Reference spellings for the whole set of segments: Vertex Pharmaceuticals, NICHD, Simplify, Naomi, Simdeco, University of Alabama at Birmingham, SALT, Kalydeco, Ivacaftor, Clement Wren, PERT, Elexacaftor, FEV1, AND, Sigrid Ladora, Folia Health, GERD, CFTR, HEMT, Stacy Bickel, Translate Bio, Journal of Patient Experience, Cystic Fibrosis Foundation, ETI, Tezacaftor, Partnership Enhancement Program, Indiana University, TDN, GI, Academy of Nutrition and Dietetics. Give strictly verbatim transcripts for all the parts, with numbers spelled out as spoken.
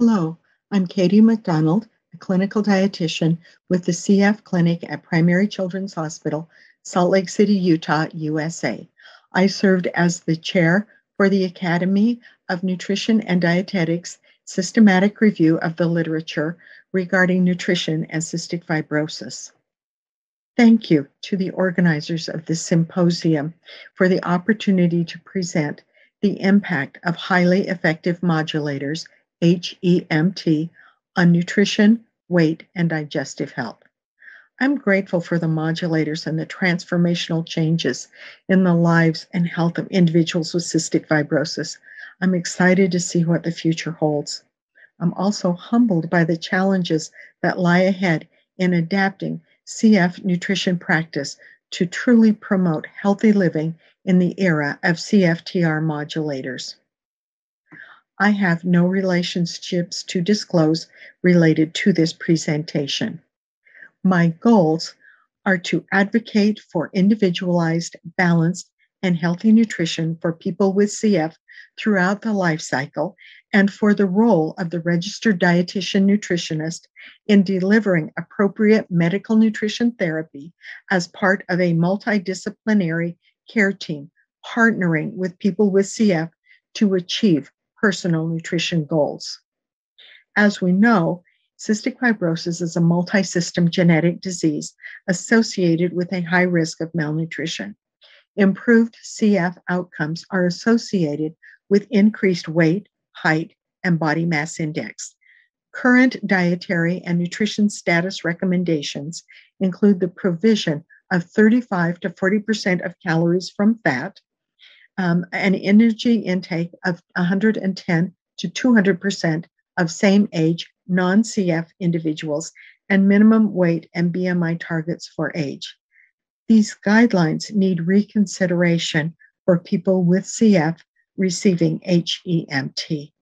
Hello, I'm Katie McDonald, a clinical dietitian with the C F Clinic at Primary Children's Hospital, Salt Lake City, Utah, U S A. I served as the chair for the Academy of Nutrition and Dietetics systematic review of the literature regarding nutrition and cystic fibrosis. Thank you to the organizers of this symposium for the opportunity to present the impact of highly effective modulators H E M T on nutrition, weight, and digestive health. I'm grateful for the modulators and the transformational changes in the lives and health of individuals with cystic fibrosis. I'm excited to see what the future holds. I'm also humbled by the challenges that lie ahead in adapting C F nutrition practice to truly promote healthy living in the era of C F T R modulators. I have no relationships to disclose related to this presentation. My goals are to advocate for individualized, balanced, and healthy nutrition for people with C F throughout the life cycle and for the role of the registered dietitian nutritionist in delivering appropriate medical nutrition therapy as part of a multidisciplinary care team partnering with people with C F to achieve personal nutrition goals. As we know, cystic fibrosis is a multi-system genetic disease associated with a high risk of malnutrition. Improved C F outcomes are associated with increased weight, height, and body mass index. Current dietary and nutrition status recommendations include the provision of thirty-five to forty percent of calories from fat, Um, an energy intake of one hundred ten to two hundred percent of same-age non-C F individuals, and minimum weight and B M I targets for age. These guidelines need reconsideration for people with C F receiving H E M T.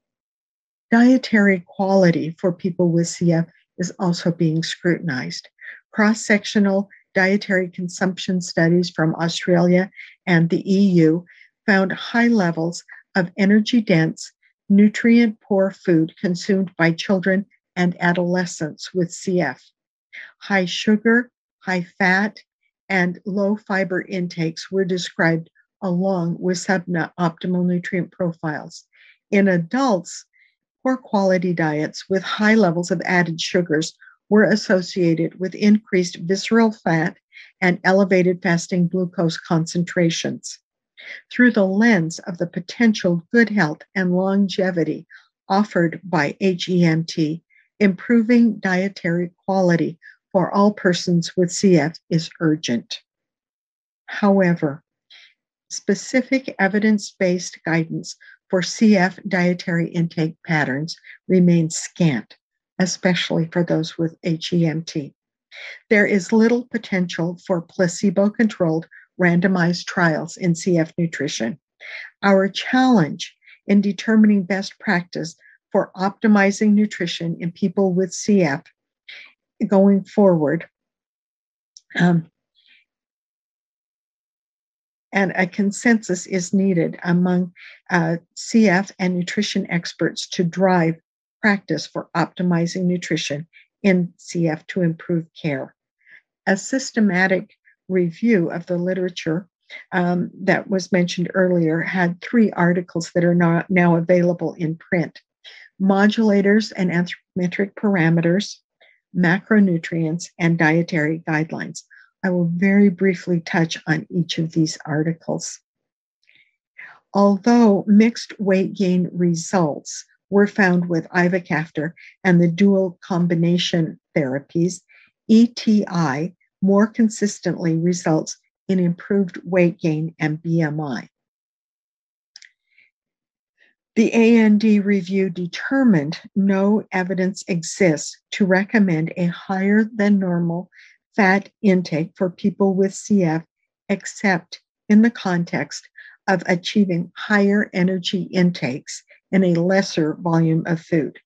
Dietary quality for people with C F is also being scrutinized. Cross-sectional dietary consumption studies from Australia and the E U found high levels of energy-dense, nutrient-poor food consumed by children and adolescents with C F. High sugar, high fat, and low fiber intakes were described along with suboptimal nutrient profiles. In adults, poor quality diets with high levels of added sugars were associated with increased visceral fat and elevated fasting glucose concentrations. Through the lens of the potential good health and longevity offered by H E M T, improving dietary quality for all persons with C F is urgent. However, specific evidence-based guidance for C F dietary intake patterns remains scant, especially for those with H E M T. There is little potential for placebo-controlled randomized trials in C F nutrition. Our challenge in determining best practice for optimizing nutrition in people with C F going forward, um, and a consensus is needed among uh, C F and nutrition experts to drive practice for optimizing nutrition in C F to improve care. A systematic review of the literature um, that was mentioned earlier had three articles that are not now available in print: modulators and anthropometric parameters, macronutrients, and dietary guidelines. I will very briefly touch on each of these articles. Although mixed weight gain results were found with Ivacaftor and the dual combination therapies, E T I more consistently results in improved weight gain and B M I. The A N D review determined no evidence exists to recommend a higher than normal fat intake for people with C F, except in the context of achieving higher energy intakes in a lesser volume of food.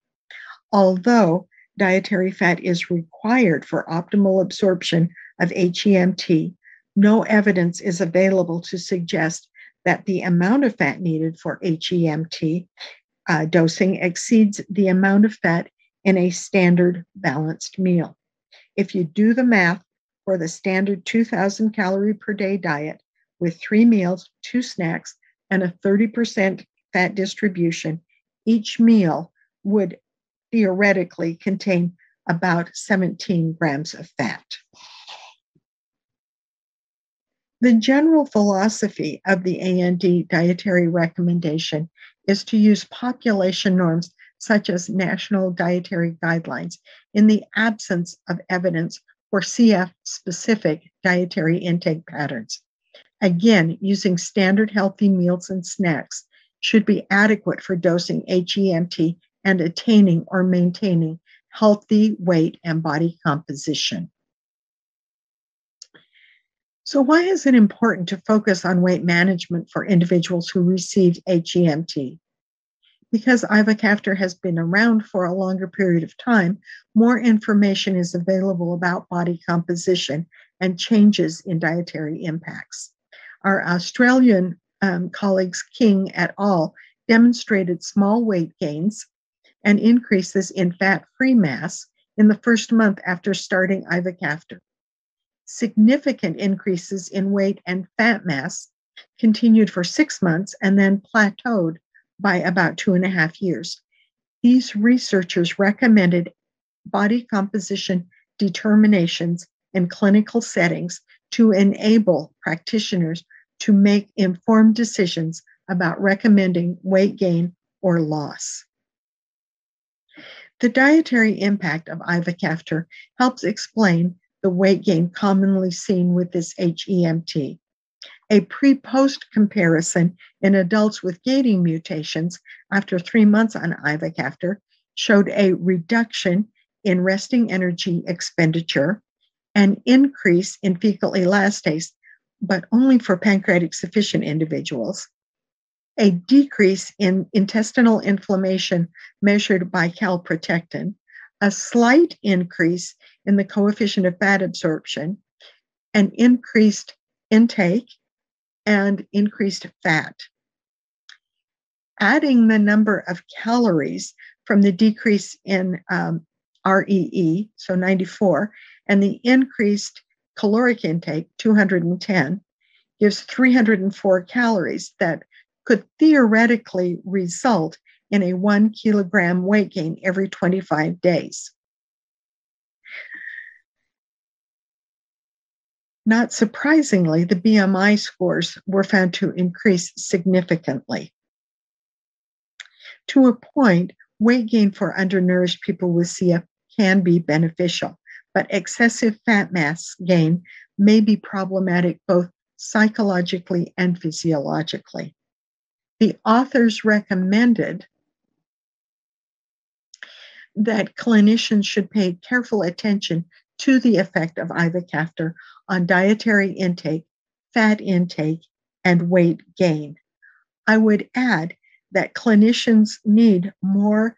Although dietary fat is required for optimal absorption of H E M T, no evidence is available to suggest that the amount of fat needed for H E M T uh, dosing exceeds the amount of fat in a standard balanced meal. If you do the math for the standard two thousand calorie per day diet with three meals, two snacks, and a thirty percent fat distribution, each meal would theoretically contain about seventeen grams of fat. The general philosophy of the A N D dietary recommendation is to use population norms such as national dietary guidelines in the absence of evidence for C F-specific dietary intake patterns. Again, using standard healthy meals and snacks should be adequate for dosing H E M T and attaining or maintaining healthy weight and body composition. So why is it important to focus on weight management for individuals who received H E M T? Because Ivacaftor has been around for a longer period of time, more information is available about body composition and changes in dietary impacts. Our Australian um, colleagues, King et al., demonstrated small weight gains and increases in fat-free mass in the first month after starting Ivacaftor. Significant increases in weight and fat mass continued for six months and then plateaued by about two and a half years. These researchers recommended body composition determinations in clinical settings to enable practitioners to make informed decisions about recommending weight gain or loss. The dietary impact of Ivacaftor helps explain the weight gain commonly seen with this H E M T. A pre-post comparison in adults with gating mutations after three months on Ivacaftor showed a reduction in resting energy expenditure, an increase in fecal elastase, but only for pancreatic sufficient individuals, a decrease in intestinal inflammation measured by calprotectin, a slight increase in the coefficient of fat absorption, an increased intake, and increased fat. Adding the number of calories from the decrease in um, R E E, so ninety-four, and the increased caloric intake, two hundred ten, gives three hundred four calories that could theoretically result in a one kilogram weight gain every twenty-five days. Not surprisingly, the B M I scores were found to increase significantly. To a point, weight gain for undernourished people with C F can be beneficial, but excessive fat mass gain may be problematic both psychologically and physiologically. The authors recommended that clinicians should pay careful attention to the effect of Ivacaftor on dietary intake, fat intake, and weight gain. I would add that clinicians need more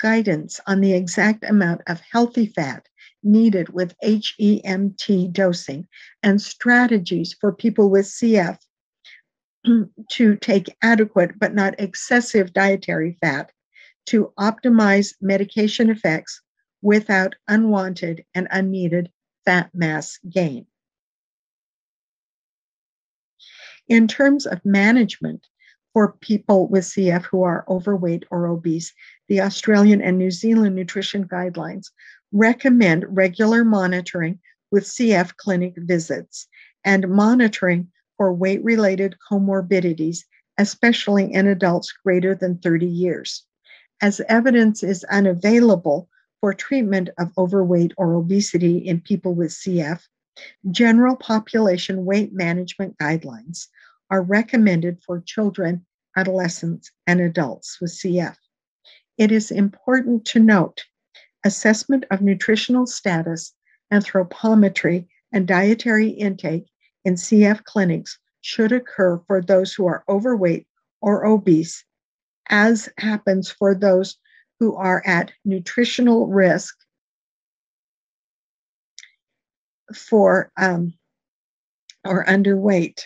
guidance on the exact amount of healthy fat needed with H E M T dosing and strategies for people with C F to take adequate but not excessive dietary fat to optimize medication effects without unwanted and unneeded fat mass gain. In terms of management for people with C F who are overweight or obese, the Australian and New Zealand nutrition guidelines recommend regular monitoring with C F clinic visits and monitoring for weight-related comorbidities, especially in adults greater than thirty years. As evidence is unavailable for treatment of overweight or obesity in people with C F, general population weight management guidelines are recommended for children, adolescents, and adults with C F. It is important to note assessment of nutritional status, anthropometry, and dietary intake in C F clinics should occur for those who are overweight or obese, as happens for those who are at nutritional risk for um, or underweight.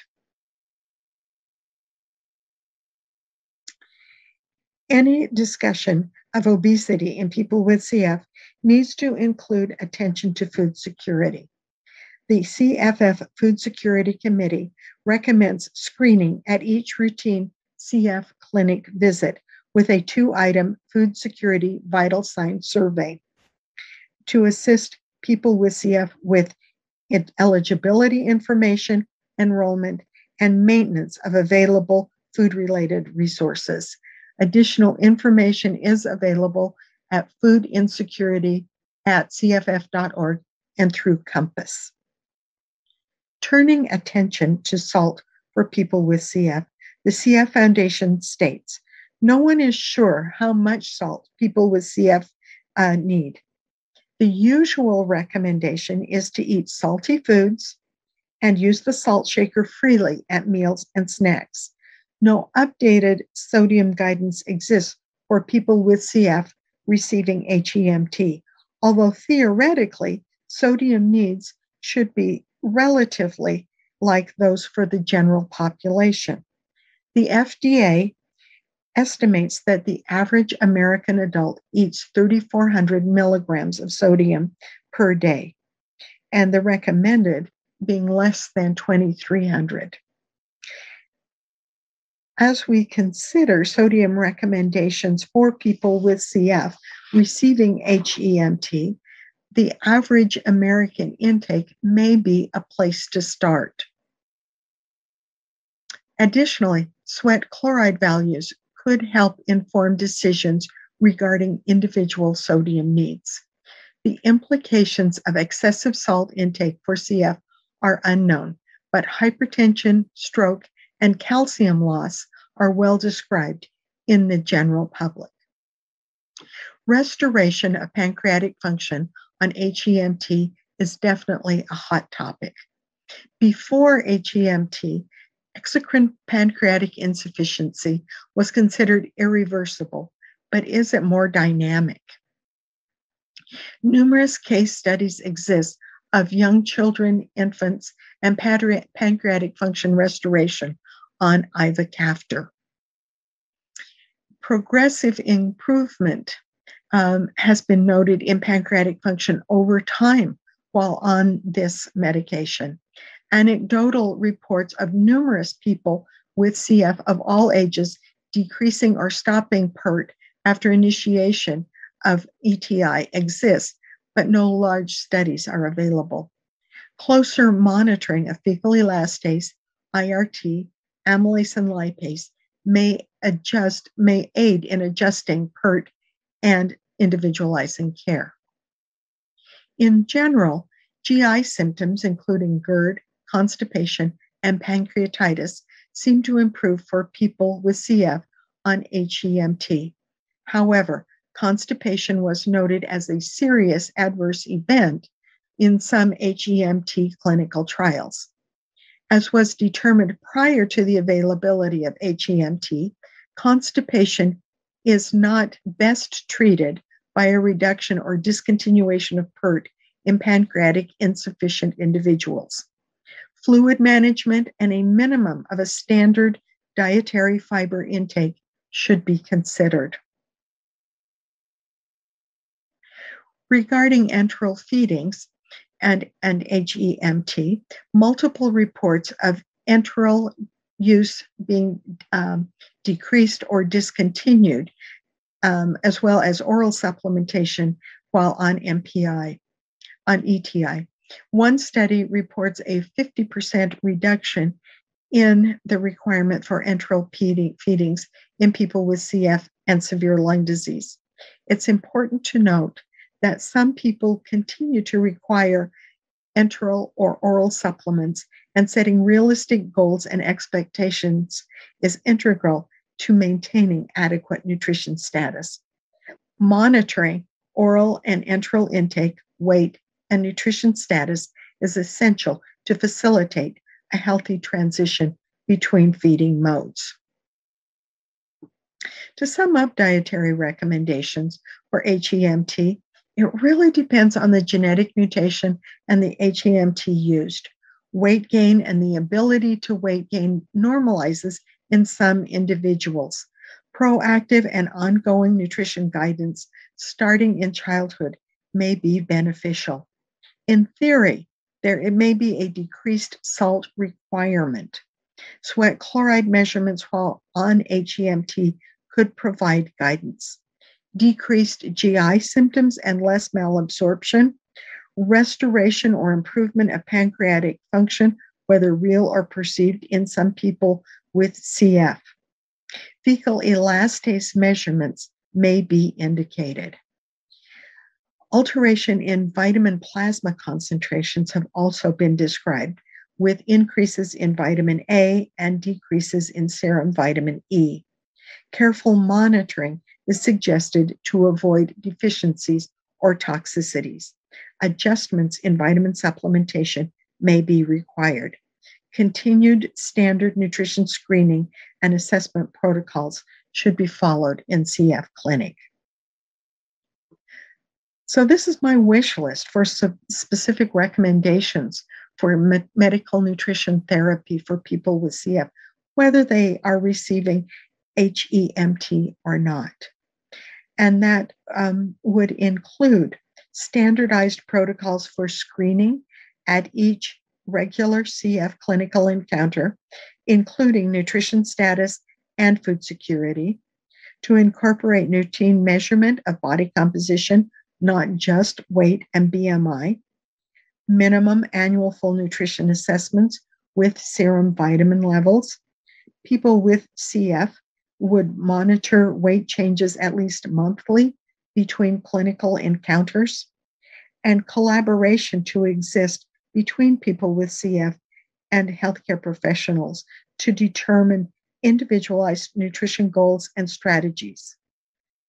Any discussion of obesity in people with C F needs to include attention to food security. The C F F Food Security Committee recommends screening at each routine C F clinic visit with a two-item food security vital signs survey to assist people with C F with eligibility information, enrollment, and maintenance of available food-related resources. Additional information is available at Food Insecurity at C F F dot org and through Compass. Turning attention to SALT for people with C F, the C F Foundation states, no one is sure how much SALT people with C F uh, need. The usual recommendation is to eat salty foods and use the salt shaker freely at meals and snacks. No updated sodium guidance exists for people with C F receiving H E M T, although theoretically, sodium needs should be relatively like those for the general population. The F D A estimates that the average American adult eats three thousand four hundred milligrams of sodium per day, and the recommended being less than two thousand three hundred. As we consider sodium recommendations for people with C F receiving H E M T, the average American intake may be a place to start. Additionally, sweat chloride values could help inform decisions regarding individual sodium needs. The implications of excessive salt intake for C F are unknown, but hypertension, stroke, and calcium loss are well described in the general public. Restoration of pancreatic function on H E M T is definitely a hot topic. Before H E M T, exocrine pancreatic insufficiency was considered irreversible, but is it more dynamic? Numerous case studies exist of young children, infants, and pancreatic function restoration on Ivacaftor. Progressive improvement um, has been noted in pancreatic function over time while on this medication. Anecdotal reports of numerous people with C F of all ages decreasing or stopping PERT after initiation of E T I exist, but no large studies are available. Closer monitoring of fecal elastase, I R T, amylase, and lipase may adjust, may aid in adjusting PERT and individualizing care. In general, G I symptoms, including GERD, constipation, and pancreatitis, seem to improve for people with C F on H E M T. However, constipation was noted as a serious adverse event in some H E M T clinical trials. As was determined prior to the availability of H E M T, constipation is not best treated by a reduction or discontinuation of PERT in pancreatic insufficient individuals. Fluid management and a minimum of a standard dietary fiber intake should be considered. Regarding enteral feedings and, and H E M T, multiple reports of enteral use being um, decreased or discontinued, um, as well as oral supplementation while on M P I, on E T I. One study reports a fifty percent reduction in the requirement for enteral feedings in people with C F and severe lung disease. It's important to note that some people continue to require enteral or oral supplements, and setting realistic goals and expectations is integral to maintaining adequate nutrition status. Monitoring oral and enteral intake, weight, and nutrition status is essential to facilitate a healthy transition between feeding modes. To sum up dietary recommendations for H E M T, it really depends on the genetic mutation and the H E M T used. Weight gain and the ability to weight gain normalizes in some individuals. proactive and ongoing nutrition guidance starting in childhood may be beneficial. In theory, there it may be a decreased salt requirement. Sweat chloride measurements while on H E M T could provide guidance. Decreased G I symptoms and less malabsorption, restoration or improvement of pancreatic function, whether real or perceived in some people with C F. Fecal elastase measurements may be indicated. Alteration in vitamin plasma concentrations have also been described, with increases in vitamin A and decreases in serum vitamin E. Careful monitoring is suggested to avoid deficiencies or toxicities. Adjustments in vitamin supplementation may be required. Continued standard nutrition screening and assessment protocols should be followed in C F clinic. So this is my wish list for specific recommendations for me- medical nutrition therapy for people with C F, whether they are receiving H E M T or not. And that um, would include standardized protocols for screening at each regular C F clinical encounter, including nutrition status and food security, to incorporate routine measurement of body composition, not just weight and B M I, minimum annual full nutrition assessments with serum vitamin levels. People with C F would monitor weight changes at least monthly between clinical encounters, and collaboration to exist between people with C F and healthcare professionals to determine individualized nutrition goals and strategies.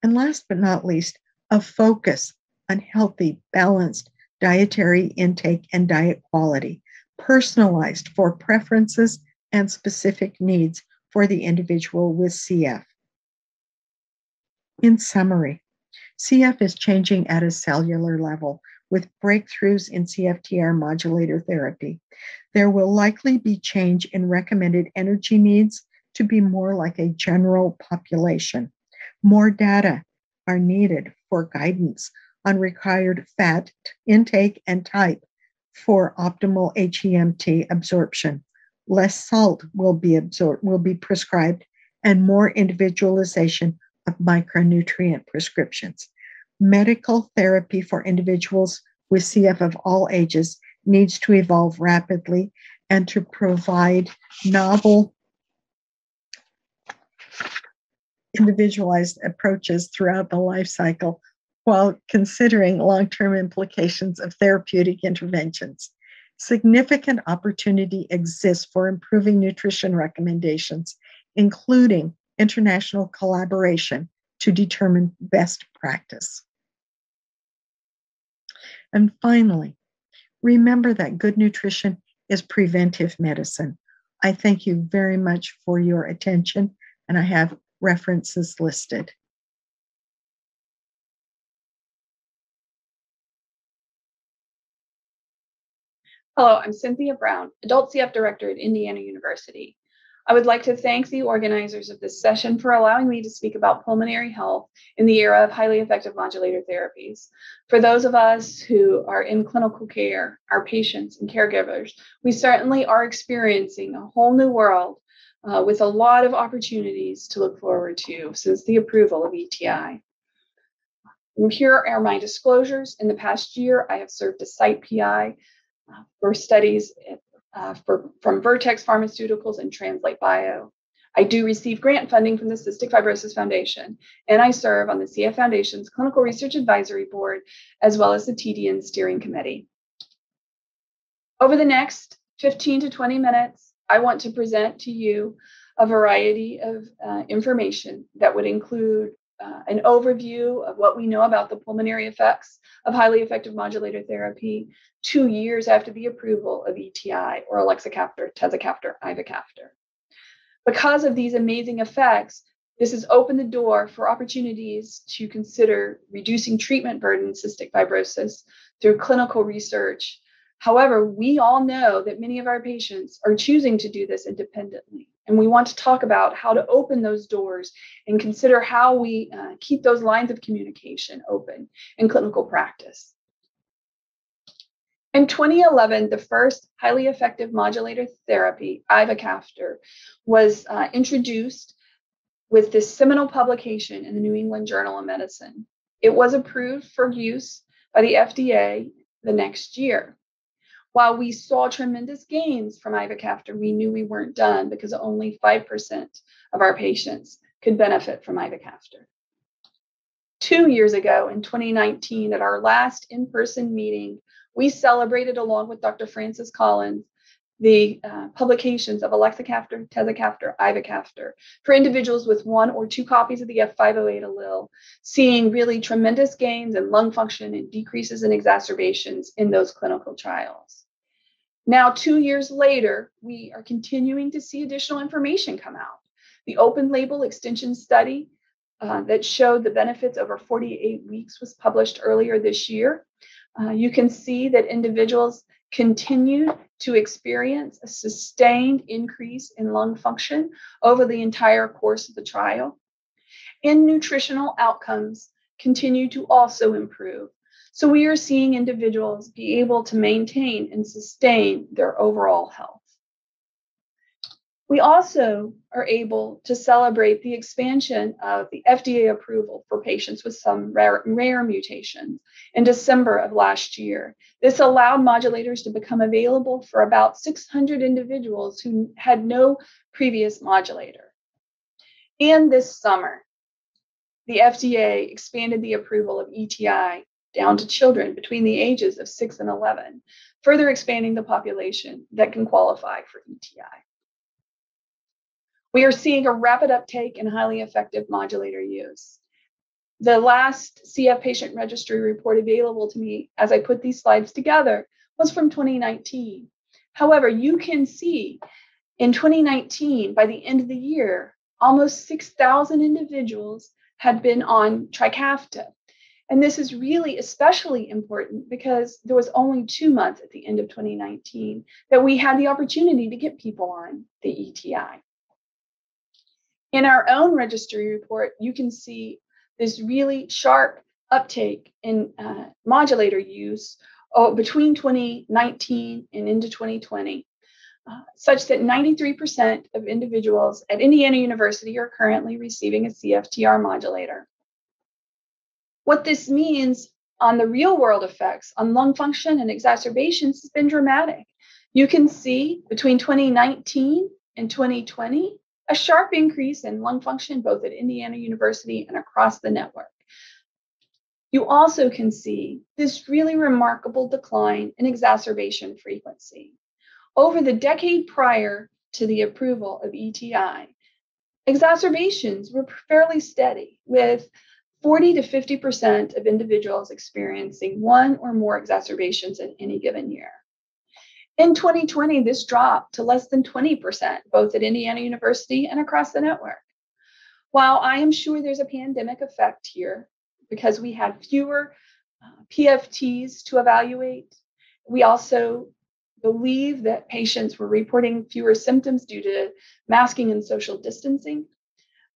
And last but not least, a focus on healthy, balanced dietary intake and diet quality, personalized for preferences and specific needs for the individual with C F. In summary, C F is changing at a cellular level with breakthroughs in C F T R modulator therapy. There will likely be change in recommended energy needs to be more like a general population. More data are needed for guidance on required fat intake and type for optimal H E M T absorption. Less salt will be absorbed, will be prescribed, and more individualization of micronutrient prescriptions. Medical therapy for individuals with C F of all ages needs to evolve rapidly and to provide novel individualized approaches throughout the life cycle while considering long-term implications of therapeutic interventions. Significant opportunity exists for improving nutrition recommendations, including international collaboration to determine best practice. And finally, remember that good nutrition is preventive medicine. I thank you very much for your attention, and I have references listed. Hello, I'm Cynthia Brown, Adult C F Director at Indiana University. I would like to thank the organizers of this session for allowing me to speak about pulmonary health in the era of highly effective modulator therapies. For those of us who are in clinical care, our patients and caregivers, we certainly are experiencing a whole new world uh, with a lot of opportunities to look forward to since the approval of E T I. Here are my disclosures. In the past year, I have served as site P I uh, for studies at Uh, for, from Vertex Pharmaceuticals and Translate Bio. I do receive grant funding from the Cystic Fibrosis Foundation, and I serve on the C F Foundation's Clinical Research Advisory Board, as well as the T D N Steering Committee. Over the next fifteen to twenty minutes, I want to present to you a variety of uh, information that would include uh, an overview of what we know about the pulmonary effects of highly effective modulator therapy, two years after the approval of E T I or Elexacaftor, Tezacaftor, Ivacaftor. Because of these amazing effects, this has opened the door for opportunities to consider reducing treatment burden in cystic fibrosis through clinical research. However, we all know that many of our patients are choosing to do this independently And we want to talk about how to open those doors and consider how we uh, keep those lines of communication open in clinical practice. In twenty eleven, the first highly effective modulator therapy, Ivacaftor, was uh, introduced with this seminal publication in the New England Journal of Medicine. It was approved for use by the F D A the next year. While we saw tremendous gains from Ivacaftor, we knew we weren't done because only five percent of our patients could benefit from Ivacaftor. Two years ago, in twenty nineteen, at our last in-person meeting, we celebrated, along with Doctor Francis Collins, the uh, publications of Elexacaftor, Tezacaftor, Ivacaftor for individuals with one or two copies of the F five oh eight allele, seeing really tremendous gains in lung function and decreases in exacerbations in those clinical trials. Now, two years later, we are continuing to see additional information come out. The open label extension study uh, that showed the benefits over forty-eight weeks was published earlier this year. Uh, you can see that individuals continue to experience a sustained increase in lung function over the entire course of the trial. And nutritional outcomes continue to also improve. So we are seeing individuals be able to maintain and sustain their overall health. We also are able to celebrate the expansion of the F D A approval for patients with some rare, rare mutations in December of last year. This allowed modulators to become available for about six hundred individuals who had no previous modulator. And this summer, the F D A expanded the approval of E T I down to children between the ages of six and eleven, further expanding the population that can qualify for E T I. We are seeing a rapid uptake in highly effective modulator use. The last C F patient registry report available to me as I put these slides together was from twenty nineteen. However, you can see in twenty nineteen, by the end of the year, almost six thousand individuals had been on Trikafta. And this is really especially important because there was only two months at the end of twenty nineteen that we had the opportunity to get people on the E T I. In our own registry report, you can see this really sharp uptake in uh, modulator use oh, between twenty nineteen and into twenty twenty, uh, such that ninety-three percent of individuals at Indiana University are currently receiving a C F T R modulator. What this means on the real world effects on lung function and exacerbations has been dramatic. You can see between twenty nineteen and twenty twenty, a sharp increase in lung function, both at Indiana University and across the network. You also can see this really remarkable decline in exacerbation frequency. Over the decade prior to the approval of E T I, exacerbations were fairly steady, with forty to fifty percent of individuals experiencing one or more exacerbations in any given year. In twenty twenty, this dropped to less than twenty percent, both at Indiana University and across the network. While I am sure there's a pandemic effect here because we had fewer uh, P F Ts to evaluate, we also believe that patients were reporting fewer symptoms due to masking and social distancing.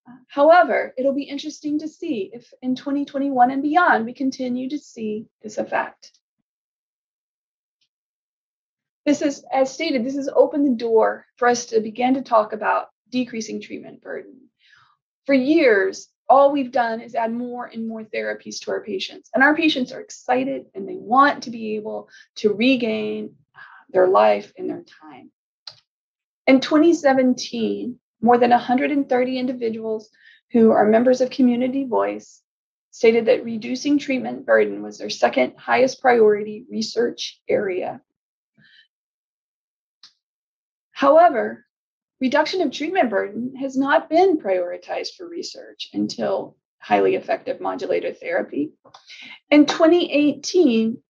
Uh, however, it'll be interesting to see if in twenty twenty-one and beyond, we continue to see this effect. This is, as stated, this has opened the door for us to begin to talk about decreasing treatment burden. For years, all we've done is add more and more therapies to our patients, and our patients are excited and they want to be able to regain their life and their time. In twenty seventeen, more than one hundred thirty individuals who are members of Community Voice stated that reducing treatment burden was their second highest priority research area. However, reduction of treatment burden has not been prioritized for research until highly effective modulator therapy. In twenty eighteen,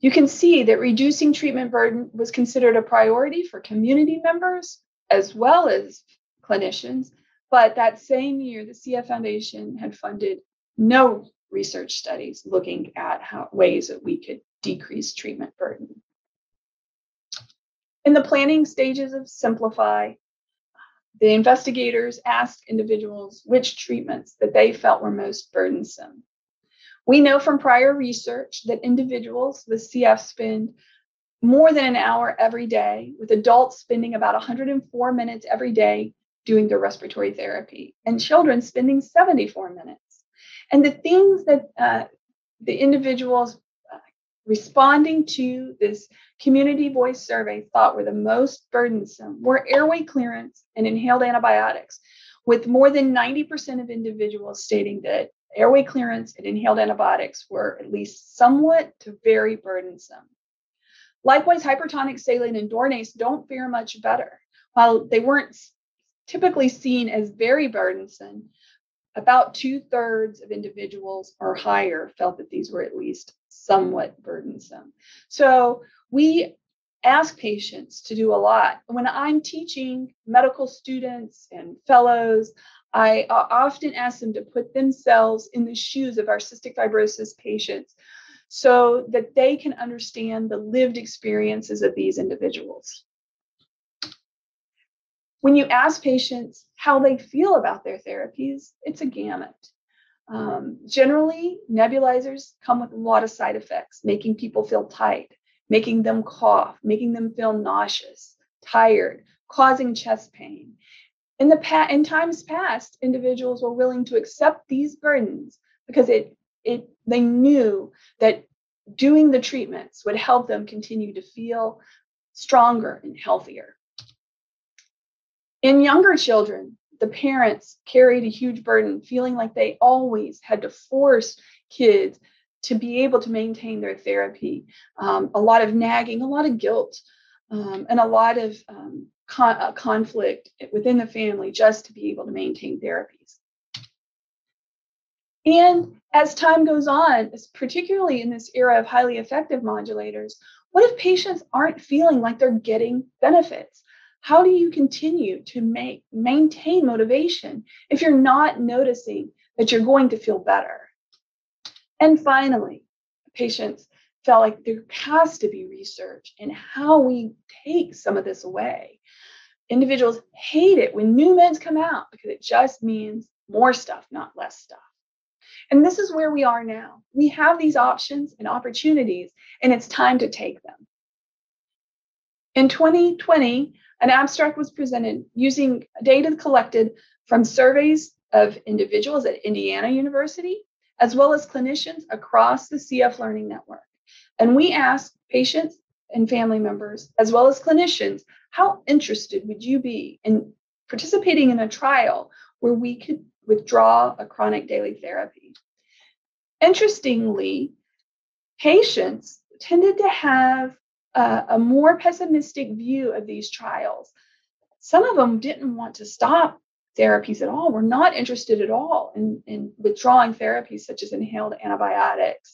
you can see that reducing treatment burden was considered a priority for community members as well as clinicians, but that same year, the C F Foundation had funded no research studies looking at how, ways that we could decrease treatment burden. In the planning stages of Simplify, the investigators asked individuals which treatments that they felt were most burdensome. We know from prior research that individuals with C F spend more than an hour every day, with adults spending about one hundred four minutes every day doing their respiratory therapy, and children spending seventy-four minutes. And the things that uh, the individuals responding to this community voice survey thought were the most burdensome were airway clearance and inhaled antibiotics, with more than ninety percent of individuals stating that airway clearance and inhaled antibiotics were at least somewhat to very burdensome. Likewise, hypertonic saline and Dornase don't fare much better. While they weren't typically seen as very burdensome, about two-thirds of individuals or higher felt that these were at least somewhat burdensome. So we ask patients to do a lot. When I'm teaching medical students and fellows, I often ask them to put themselves in the shoes of our cystic fibrosis patients so that they can understand the lived experiences of these individuals. When you ask patients how they feel about their therapies, it's a gamut. Um, generally, nebulizers come with a lot of side effects, making people feel tight, making them cough, making them feel nauseous, tired, causing chest pain. In, the pa in times past, individuals were willing to accept these burdens because it, it, they knew that doing the treatments would help them continue to feel stronger and healthier. In younger children, the parents carried a huge burden, feeling like they always had to force kids to be able to maintain their therapy. Um, a lot of nagging, a lot of guilt, um, and a lot of um, con uh, conflict within the family just to be able to maintain therapies. And as time goes on, particularly in this era of highly effective modulators, what if patients aren't feeling like they're getting benefits? How do you continue to make, maintain motivation if you're not noticing that you're going to feel better? And finally, patients felt like there has to be research in how we take some of this away. Individuals hate it when new meds come out because it just means more stuff, not less stuff. And this is where we are now. We have these options and opportunities, and it's time to take them. In twenty twenty, an abstract was presented using data collected from surveys of individuals at Indiana University, as well as clinicians across the C F Learning Network. And we asked patients and family members, as well as clinicians, how interested would you be in participating in a trial where we could withdraw a chronic daily therapy? Interestingly, patients tended to have Uh, a more pessimistic view of these trials. Some of them didn't want to stop therapies at all, were not interested at all in, in withdrawing therapies such as inhaled antibiotics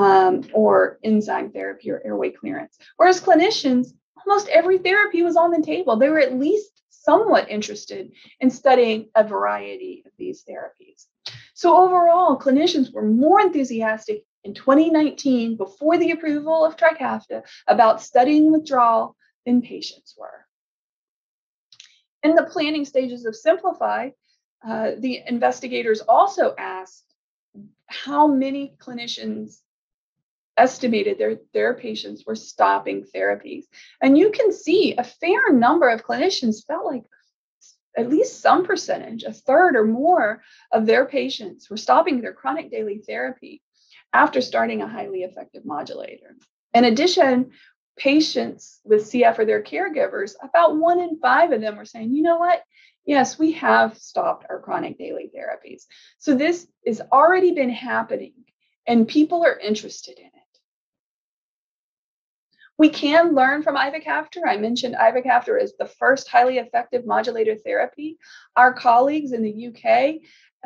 um, or enzyme therapy or airway clearance. Whereas clinicians, almost every therapy was on the table. They were at least somewhat interested in studying a variety of these therapies. So overall, clinicians were more enthusiastic in twenty nineteen, before the approval of Trikafta, about studying withdrawal than patients were. In the planning stages of Simplify, uh, the investigators also asked how many clinicians estimated their, their patients were stopping therapies. And you can see a fair number of clinicians felt like at least some percentage, a third or more of their patients were stopping their chronic daily therapy after starting a highly effective modulator. In addition, patients with C F or their caregivers, about one in five of them were saying, you know what? Yes, we have stopped our chronic daily therapies. So this has already been happening and people are interested in it. We can learn from Ivacaftor. I mentioned Ivacaftor as the first highly effective modulator therapy. Our colleagues in the U K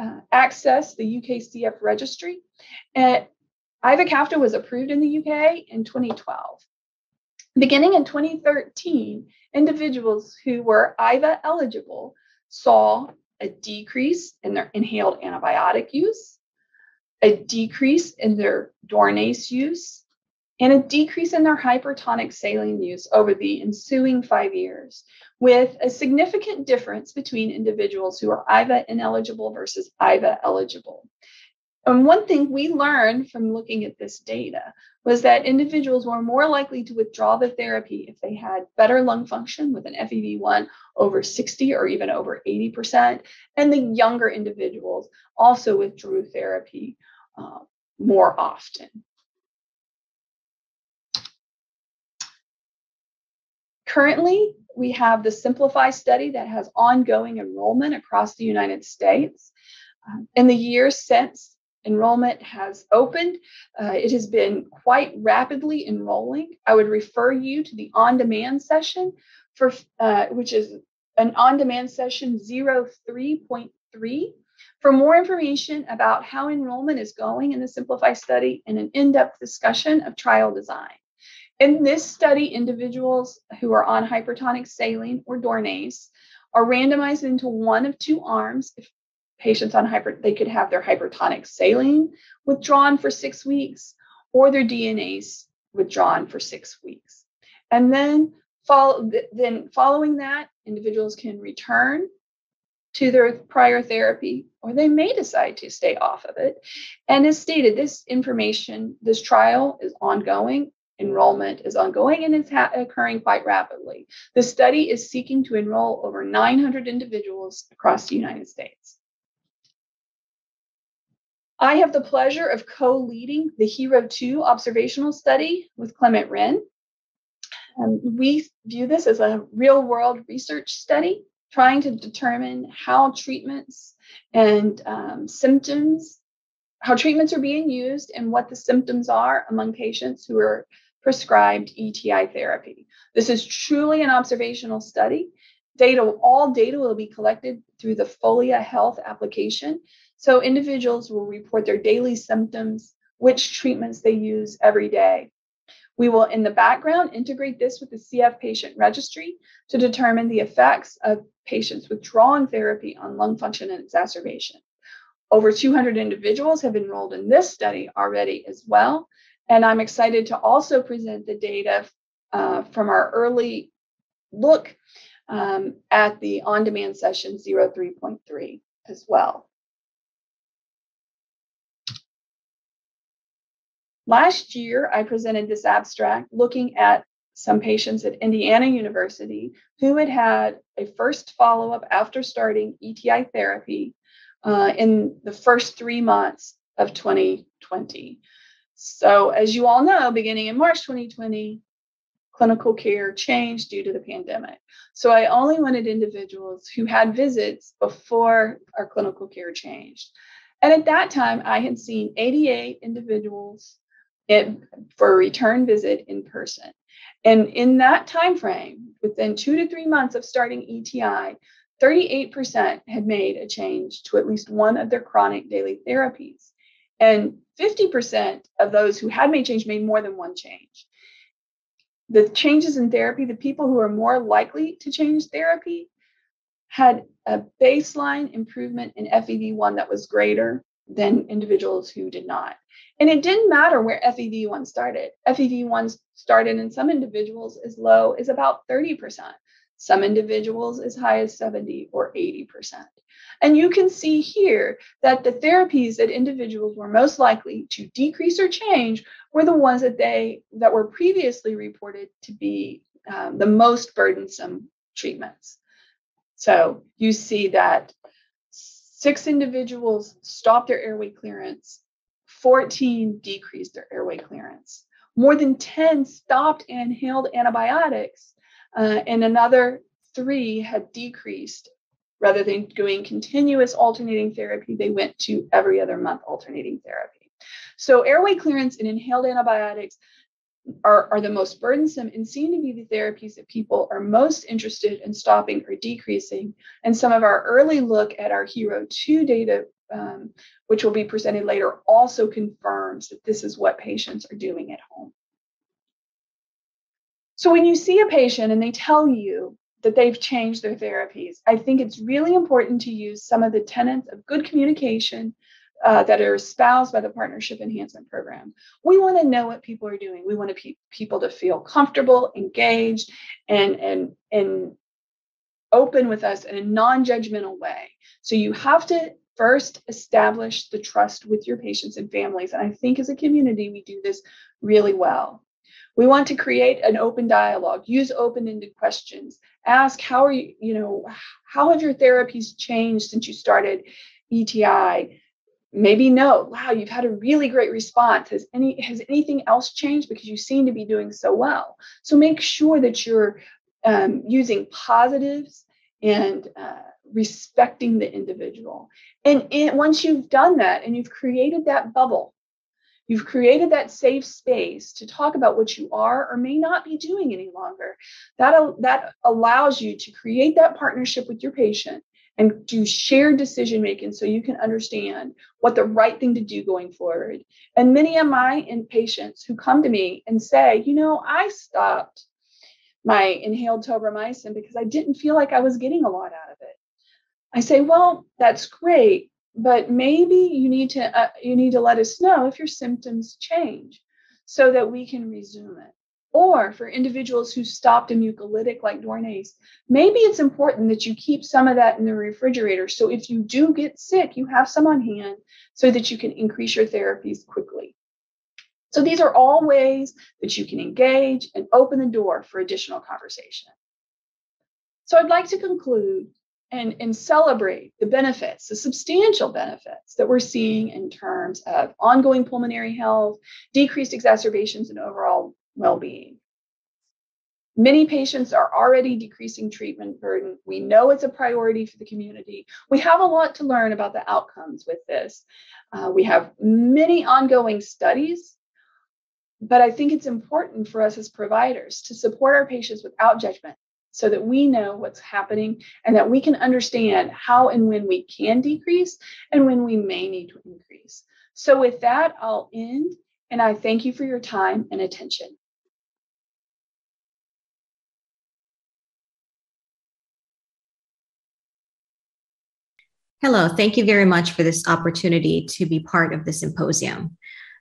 uh, access the U K C F registry. And Ivacaftor was approved in the U K in twenty twelve. Beginning in twenty thirteen, individuals who were I V A eligible saw a decrease in their inhaled antibiotic use, a decrease in their Dornase use, and a decrease in their hypertonic saline use over the ensuing five years, with a significant difference between individuals who are I V A ineligible versus I V A eligible. And one thing we learned from looking at this data was that individuals were more likely to withdraw the therapy if they had better lung function with an F E V one over sixty or even over eighty percent. And the younger individuals also withdrew therapy uh, more often. Currently, we have the Simplify study that has ongoing enrollment across the United States. Um, in the years since enrollment has opened, uh, it has been quite rapidly enrolling. I would refer you to the on-demand session, for uh, which is an on-demand session oh three point three, for more information about how enrollment is going in the Simplify study and an in-depth discussion of trial design. In this study, individuals who are on hypertonic saline or Dornase are randomized into one of two arms. If patients on hyper, they could have their hypertonic saline withdrawn for six weeks or their D N Ase withdrawn for six weeks. And then, follow, then following that, individuals can return to their prior therapy, or they may decide to stay off of it. And as stated, this information, this trial is ongoing. Enrollment is ongoing and it's occurring quite rapidly. The study is seeking to enroll over nine hundred individuals across the United States. I have the pleasure of co-leading the HERO two observational study with Clement Wren. Um, we view this as a real-world research study, trying to determine how treatments and um, symptoms, how treatments are being used and what the symptoms are among patients who are prescribed E T I therapy. This is truly an observational study. Data, all data will be collected through the Folia Health application. So individuals will report their daily symptoms, which treatments they use every day. We will, in the background, integrate this with the C F patient registry to determine the effects of patients withdrawing therapy on lung function and exacerbation. Over two hundred individuals have enrolled in this study already as well. And I'm excited to also present the data uh, from our early look um, at the on-demand session oh three point three as well. Last year, I presented this abstract looking at some patients at Indiana University who had had a first follow-up after starting E T I therapy Uh, in the first three months of twenty twenty. So as you all know, beginning in March twenty twenty, clinical care changed due to the pandemic. So I only wanted individuals who had visits before our clinical care changed. And at that time, I had seen eighty-eight individuals in, for a return visit in person. And in that time frame, within two to three months of starting E T I, thirty-eight percent had made a change to at least one of their chronic daily therapies. And fifty percent of those who had made change made more than one change. The changes in therapy, the people who are more likely to change therapy had a baseline improvement in F E V one that was greater than individuals who did not. And it didn't matter where F E V one started. F E V one started in some individuals as low as about thirty percent. Some individuals as high as seventy or eighty percent. And you can see here that the therapies that individuals were most likely to decrease or change were the ones that they that were previously reported to be um, the most burdensome treatments. So you see that six individuals stopped their airway clearance, fourteen decreased their airway clearance. More than ten stopped and inhaled antibiotics, Uh, and another three had decreased. Rather than doing continuous alternating therapy, they went to every other month alternating therapy. So airway clearance and inhaled antibiotics are, are the most burdensome and seem to be the therapies that people are most interested in stopping or decreasing. And some of our early look at our HERO two data, um, which will be presented later, also confirms that this is what patients are doing at home. So when you see a patient and they tell you that they've changed their therapies, I think it's really important to use some of the tenets of good communication Uh, that are espoused by the Partnership Enhancement Program. We want to know what people are doing. We want to pe- people to feel comfortable, engaged, and, and, and open with us in a non-judgmental way. So you have to first establish the trust with your patients and families. And I think as a community, we do this really well. We want to create an open dialogue, use open-ended questions, ask how are you, you know, how have your therapies changed since you started E T I? Maybe no, wow, you've had a really great response. Has any has anything else changed? Because you seem to be doing so well. So make sure that you're um, using positives and uh, respecting the individual. And, and once you've done that and you've created that bubble, you've created that safe space to talk about what you are or may not be doing any longer. That, that allows you to create that partnership with your patient and do shared decision making so you can understand what the right thing to do going forward. And many of my patients who come to me and say, you know, I stopped my inhaled tobramycin because I didn't feel like I was getting a lot out of it. I say, well, that's great, but maybe you need to uh, you need to let us know if your symptoms change so that we can resume it. Or for individuals who stopped a mucolytic like Dornase, maybe it's important that you keep some of that in the refrigerator. So if you do get sick, you have some on hand so that you can increase your therapies quickly. So these are all ways that you can engage and open the door for additional conversation. So I'd like to conclude and, and celebrate the benefits, the substantial benefits that we're seeing in terms of ongoing pulmonary health, decreased exacerbations, and overall well-being. Many patients are already decreasing treatment burden. We know it's a priority for the community. We have a lot to learn about the outcomes with this. Uh, we have many ongoing studies, but I think it's important for us as providers to support our patients without judgment so that we know what's happening and that we can understand how and when we can decrease and when we may need to increase. So with that, I'll end, and I thank you for your time and attention. Hello, thank you very much for this opportunity to be part of the symposium.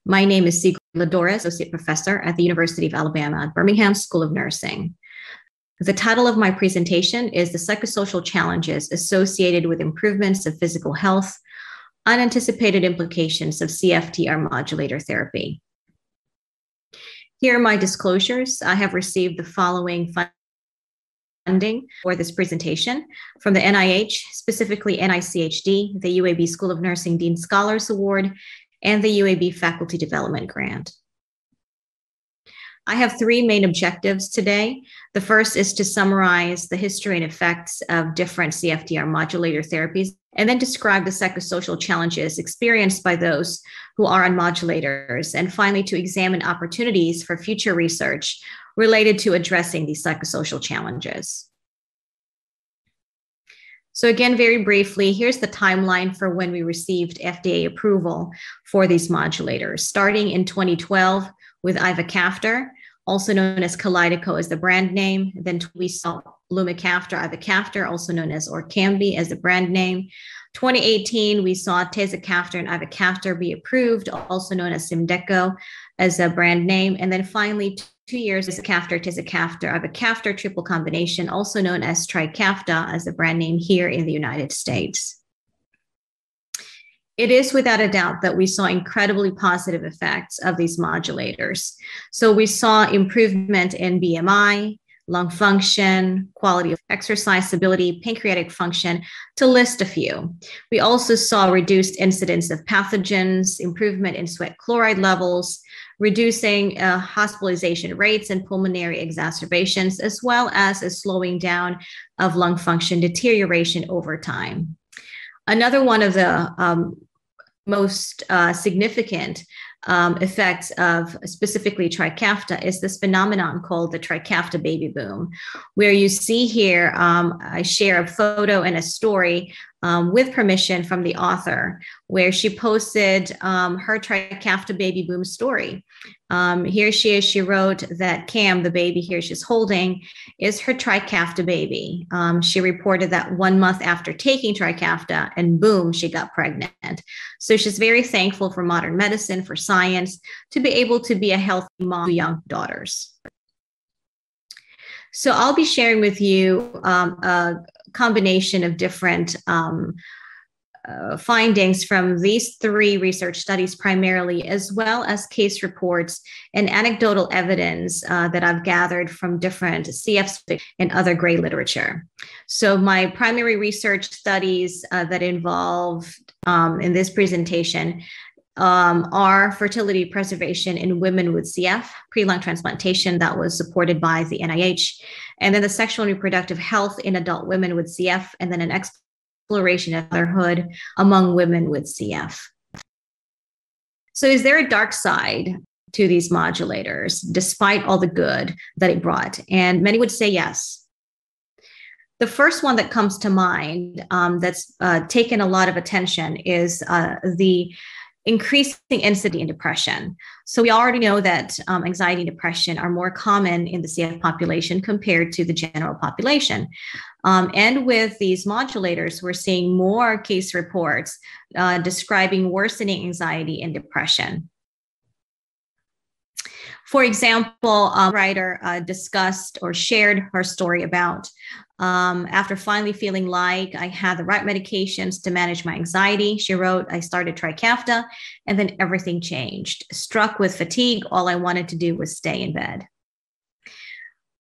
My name is Sigrid Ladora, Associate Professor at the University of Alabama at Birmingham School of Nursing. The title of my presentation is The Psychosocial Challenges Associated with Improvements of Physical Health, Unanticipated Implications of C F T R Modulator Therapy. Here are my disclosures. I have received the following funding for this presentation from the N I H, specifically N I C H D, the U A B School of Nursing Dean Scholars Award, and the U A B Faculty Development Grant. I have three main objectives today. The first is to summarize the history and effects of different C F T R modulator therapies, and then describe the psychosocial challenges experienced by those who are on modulators, and finally to examine opportunities for future research related to addressing these psychosocial challenges. So again, very briefly, here's the timeline for when we received F D A approval for these modulators, starting in twenty twelve with Ivacaftor, also known as Kalydeco as the brand name. Then we saw Lumicaftor, Ivacaftor, also known as Orkambi as the brand name. twenty eighteen, we saw Tezacaftor and Ivacaftor be approved, also known as Simdeco as a brand name. And then finally, two years is Tezacaftor, Tezacaftor, Ivacaftor triple combination, also known as Trikafta as the brand name here in the United States. It is without a doubt that we saw incredibly positive effects of these modulators. So we saw improvement in B M I, lung function, quality of exercise ability, pancreatic function, to list a few. We also saw reduced incidence of pathogens, improvement in sweat chloride levels, reducing uh, hospitalization rates and pulmonary exacerbations, as well as a slowing down of lung function deterioration over time. Another one of the um, most uh, significant Um, effects of specifically Trikafta is this phenomenon called the Trikafta baby boom, where you see here um, I share a photo and a story um, with permission from the author, where she posted um, her Trikafta baby boom story. Um, here she is. She wrote that Cam, the baby here she's holding, is her Trikafta baby. Um, she reported that one month after taking Trikafta, and boom, she got pregnant. So she's very thankful for modern medicine, for science, to be able to be a healthy mom to young daughters. So I'll be sharing with you um, a combination of different um, Uh, findings from these three research studies primarily, as well as case reports and anecdotal evidence uh, that I've gathered from different C F and other gray literature. So my primary research studies uh, that involved um, in this presentation um, are fertility preservation in women with C F, pre-lung transplantation that was supported by the N I H, and then the sexual and reproductive health in adult women with C F, and then an exploration Exploration of motherhood among women with C F. So is there a dark side to these modulators, despite all the good that it brought? And many would say yes. The first one that comes to mind um, that's uh, taken a lot of attention is uh, the increasing incidence in depression. So we already know that um, anxiety and depression are more common in the C F population compared to the general population. Um, and with these modulators, we're seeing more case reports uh, describing worsening anxiety and depression. For example, a writer uh, discussed or shared her story about um, after finally feeling like I had the right medications to manage my anxiety, she wrote, I started Trikafta and then everything changed. Struck with fatigue, all I wanted to do was stay in bed.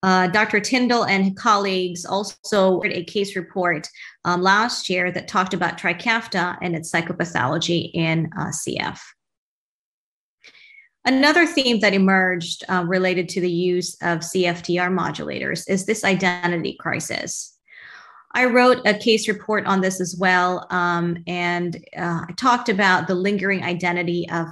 Uh, Doctor Tyndall and colleagues also wrote a case report um, last year that talked about Trikafta and its psychopathology in uh, C F. Another theme that emerged uh, related to the use of C F T R modulators is this identity crisis. I wrote a case report on this as well, um, and uh, I talked about the lingering identity of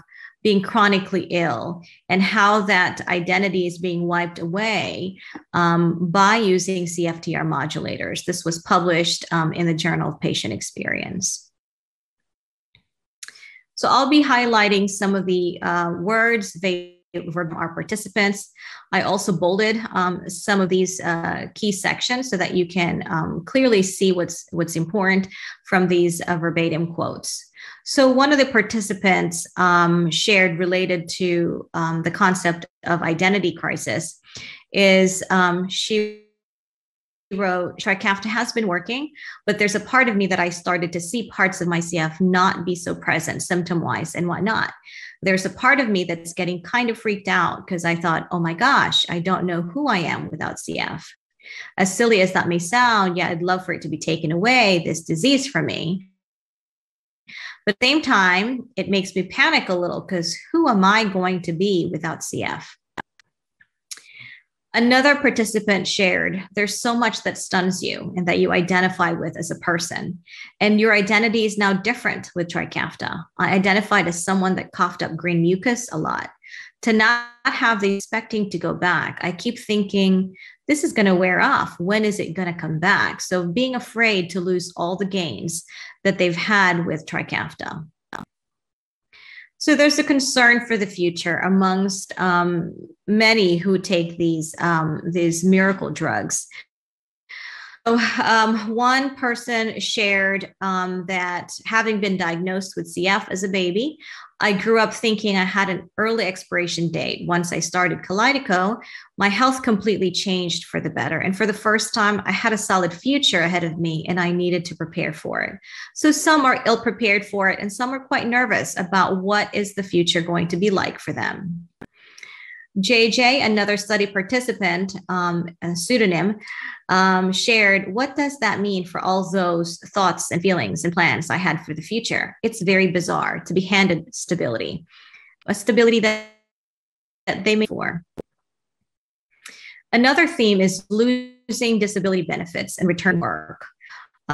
being chronically ill and how that identity is being wiped away um, by using C F T R modulators. This was published um, in the Journal of Patient Experience. So I'll be highlighting some of the uh, words they were our participants. I also bolded um, some of these uh, key sections so that you can um, clearly see what's, what's important from these uh, verbatim quotes. So one of the participants um, shared related to um, the concept of identity crisis is um, she wrote, Trikafta has been working, but there's a part of me that I started to see parts of my C F not be so present symptom-wise and whatnot. There's a part of me that's getting kind of freaked out because I thought, oh my gosh, I don't know who I am without C F. As silly as that may sound, yeah, I'd love for it to be taken away, this disease from me. But at the same time, it makes me panic a little because who am I going to be without C F? Another participant shared, there's so much that stuns you and that you identify with as a person. And your identity is now different with Trikafta. I identified as someone that coughed up green mucus a lot. To not have the expecting to go back, I keep thinking, this is going to wear off. When is it going to come back? So being afraid to lose all the gains that they've had with Trikafta. So there's a concern for the future amongst um, many who take these, um, these miracle drugs. So, um, one person shared um, that having been diagnosed with C F as a baby, I grew up thinking I had an early expiration date. Once I started Kalydeco, my health completely changed for the better. And for the first time, I had a solid future ahead of me and I needed to prepare for it. So some are ill prepared for it and some are quite nervous about what is the future going to be like for them. J J, another study participant, um, a pseudonym, um, shared, what does that mean for all those thoughts and feelings and plans I had for the future? It's very bizarre to be handed stability, a stability that, that they made for. Another theme is losing disability benefits and return to work.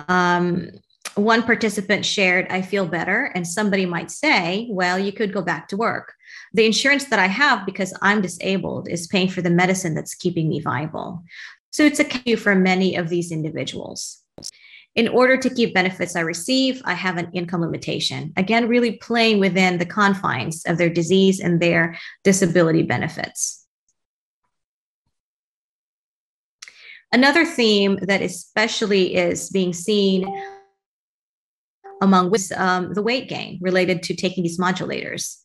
Um, One participant shared, I feel better. And somebody might say, well, you could go back to work. The insurance that I have because I'm disabled is paying for the medicine that's keeping me viable. So it's a cue for many of these individuals. In order to keep benefits I receive, I have an income limitation. Again, really playing within the confines of their disease and their disability benefits. Another theme that especially is being seen among was um, the weight gain related to taking these modulators.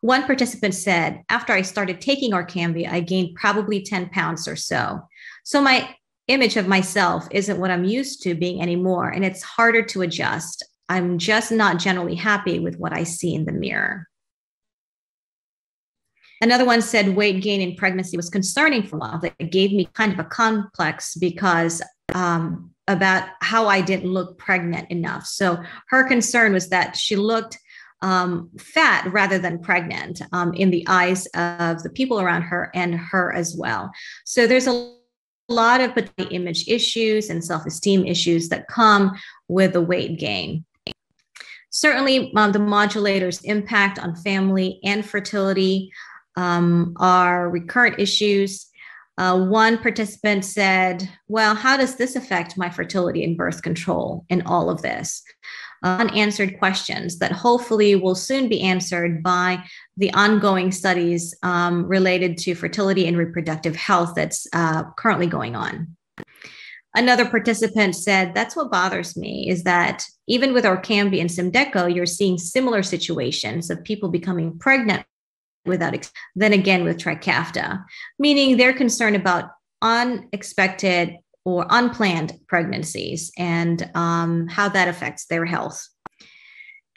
One participant said, after I started taking Orkambi, I gained probably ten pounds or so. So my image of myself isn't what I'm used to being anymore, and it's harder to adjust. I'm just not generally happy with what I see in the mirror. Another one said weight gain in pregnancy was concerning for me. It gave me kind of a complex because um, about how I didn't look pregnant enough. So her concern was that she looked um, fat rather than pregnant um, in the eyes of the people around her and her as well. So there's a A lot of body image issues and self-esteem issues that come with the weight gain. Certainly, um, the modulator's impact on family and fertility um, are recurrent issues. Uh, one participant said, well, how does this affect my fertility and birth control in all of this? Uh, unanswered questions that hopefully will soon be answered by the ongoing studies um, related to fertility and reproductive health that's uh, currently going on. Another participant said, that's what bothers me, is that even with Orkambi and Simdeco, you're seeing similar situations of people becoming pregnant without, ex then again with Trikafta, meaning they're concerned about unexpected or unplanned pregnancies and um, how that affects their health.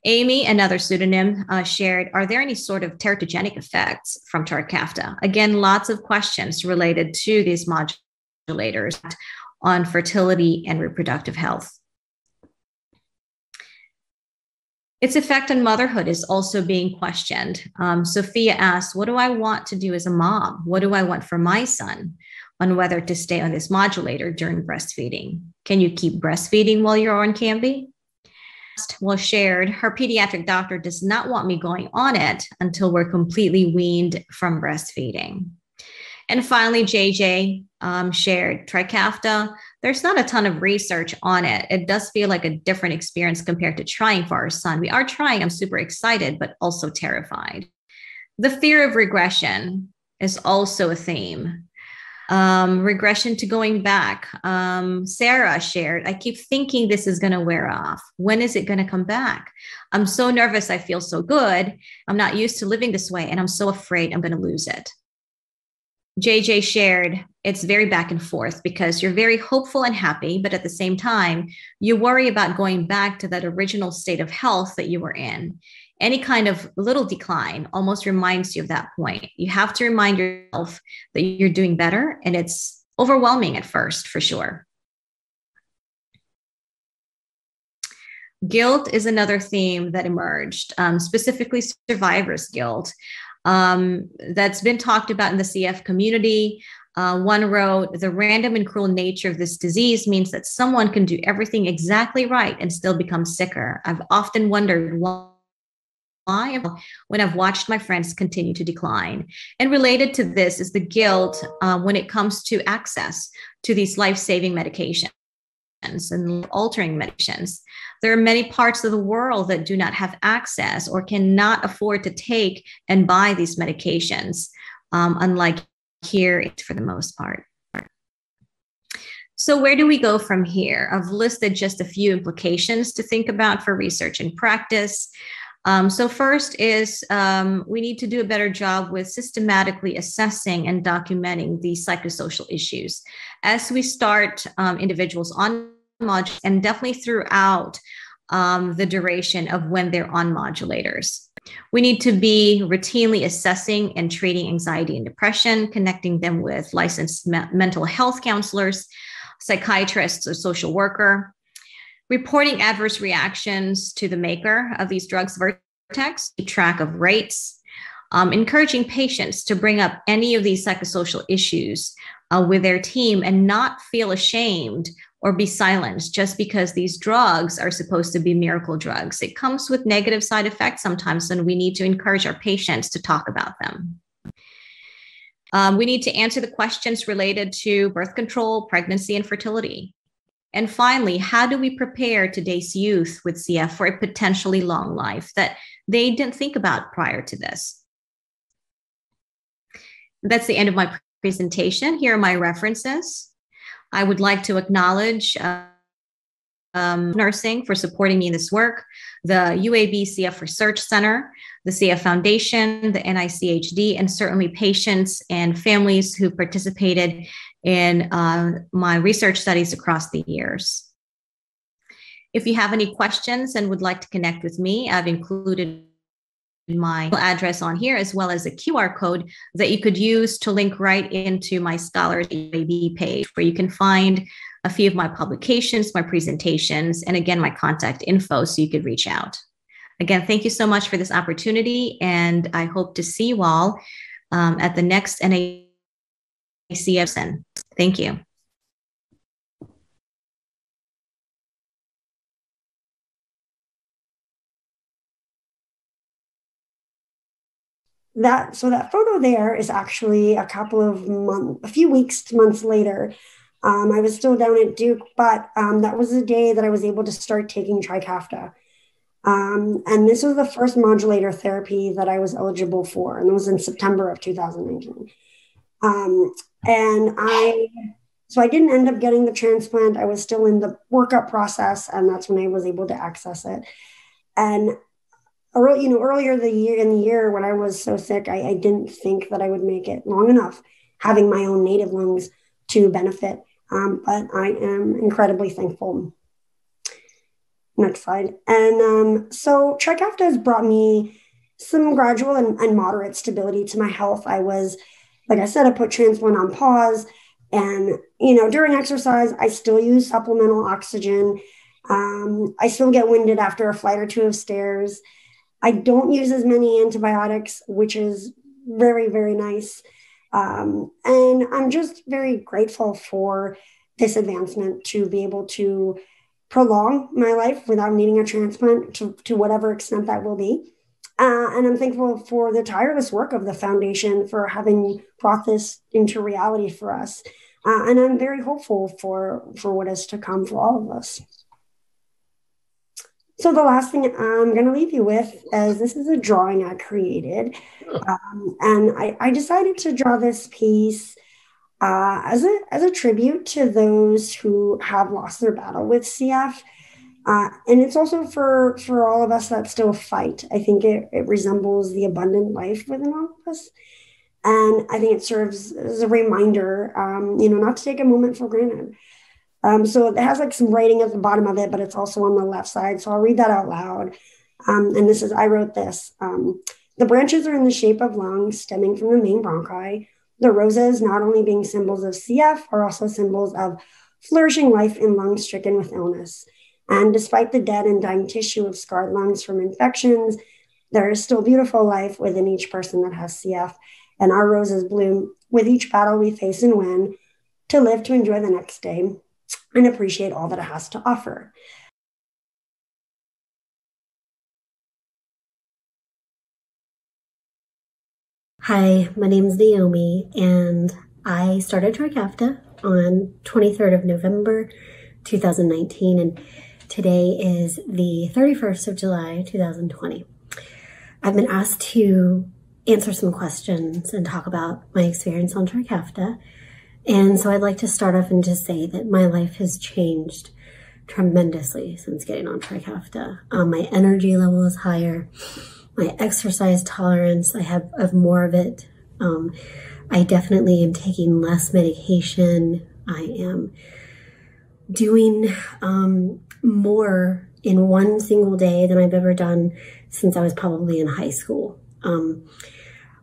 Amy, another pseudonym, uh, shared, are there any sort of teratogenic effects from Trikafta? Again, lots of questions related to these modulators on fertility and reproductive health. Its effect on motherhood is also being questioned. Um, Sophia asked, what do I want to do as a mom? What do I want for my son? On whether to stay on this modulator during breastfeeding. Can you keep breastfeeding while you're on Orkambi? Well, shared, her pediatric doctor does not want me going on it until we're completely weaned from breastfeeding. And finally, J J um, shared, Trikafta, there's not a ton of research on it. It does feel like a different experience compared to trying for our son. We are trying, I'm super excited, but also terrified. The fear of regression is also a theme. Um, regression to going back. Um, Sarah shared, I keep thinking this is going to wear off. When is it going to come back? I'm so nervous. I feel so good. I'm not used to living this way. And I'm so afraid I'm going to lose it. J J shared, it's very back and forth because you're very hopeful and happy, but at the same time, you worry about going back to that original state of health that you were in. Any kind of little decline almost reminds you of that point. You have to remind yourself that you're doing better, and it's overwhelming at first, for sure. Guilt is another theme that emerged, um, specifically survivor's guilt, um, that's been talked about in the C F community. Uh, one wrote, the random and cruel nature of this disease means that someone can do everything exactly right and still become sicker. I've often wondered why. When I've watched my friends continue to decline. And related to this is the guilt uh, when it comes to access to these life-saving medications and altering medications. There are many parts of the world that do not have access or cannot afford to take and buy these medications, um, unlike here for the most part. So where do we go from here? I've listed just a few implications to think about for research and practice. Um, so first is um, we need to do a better job with systematically assessing and documenting these psychosocial issues as we start um, individuals on modulators and definitely throughout um, the duration of when they're on modulators. We need to be routinely assessing and treating anxiety and depression, connecting them with licensed me- mental health counselors, psychiatrists, or social worker. Reporting adverse reactions to the maker of these drugs, Vertex, keep track of rates, um, encouraging patients to bring up any of these psychosocial issues uh, with their team and not feel ashamed or be silenced just because these drugs are supposed to be miracle drugs. It comes with negative side effects sometimes, and we need to encourage our patients to talk about them. Um, we need to answer the questions related to birth control, pregnancy, and fertility. And finally, how do we prepare today's youth with C F for a potentially long life that they didn't think about prior to this? That's the end of my presentation. Here are my references. I would like to acknowledge uh, um, nursing for supporting me in this work, the U A B C F Research Center, the C F Foundation, the N I C H D, and certainly patients and families who participated in uh, my research studies across the years. If you have any questions and would like to connect with me, I've included my address on here, as well as a Q R code that you could use to link right into my Scholars U A B page, where you can find a few of my publications, my presentations, and again, my contact info, so you could reach out. Again, thank you so much for this opportunity, and I hope to see you all um, at the next N A C F. Thank you. That, so that photo there is actually a couple of months, a few weeks to months later. Um, I was still down at Duke, but um, that was the day that I was able to start taking Trikafta. Um, and this was the first modulator therapy that I was eligible for, and it was in September of two thousand nineteen. Um, and I, so I didn't end up getting the transplant. I was still in the workup process, and that's when I was able to access it. And you know, earlier the year in the year when I was so sick, I, I didn't think that I would make it long enough, having my own native lungs to benefit. Um, but I am incredibly thankful. Next slide. And um, so Trikafta has brought me some gradual and, and moderate stability to my health. I was, like I said, I put transplant on pause, and you know, during exercise, I still use supplemental oxygen. Um, I still get winded after a flight or two of stairs. I don't use as many antibiotics, which is very, very nice. Um, and I'm just very grateful for this advancement to be able to prolong my life without needing a transplant to, to whatever extent that will be. Uh, and I'm thankful for the tireless work of the foundation for having brought this into reality for us. Uh, and I'm very hopeful for, for what is to come for all of us. So the last thing I'm going to leave you with is this is a drawing I created. Um, and I, I decided to draw this piece uh, as, a, as a tribute to those who have lost their battle with C F. Uh, and it's also for, for all of us that still fight. I think it, it resembles the abundant life within all of us. And I think it serves as a reminder, um, you know, not to take a moment for granted. Um, so it has like some writing at the bottom of it, but it's also on the left side. So I'll read that out loud. Um, and this is, I wrote this. Um, the branches are in the shape of lungs stemming from the main bronchi. The roses, not only being symbols of C F, are also symbols of flourishing life in lungs stricken with illness. And despite the dead and dying tissue of scarred lungs from infections, there is still beautiful life within each person that has C F. And our roses bloom with each battle we face and win, to live to enjoy the next day and appreciate all that it has to offer. Hi, my name is Naomi, and I started Trikafta on twenty-third of November, two thousand nineteen, and today is the thirty-first of July, two thousand twenty. I've been asked to answer some questions and talk about my experience on Trikafta. And so I'd like to start off and just say that my life has changed tremendously since getting on Trikafta. Um, my energy level is higher. My exercise tolerance, I have, have more of it. Um, I definitely am taking less medication. I am doing um, more in one single day than I've ever done since I was probably in high school. Um,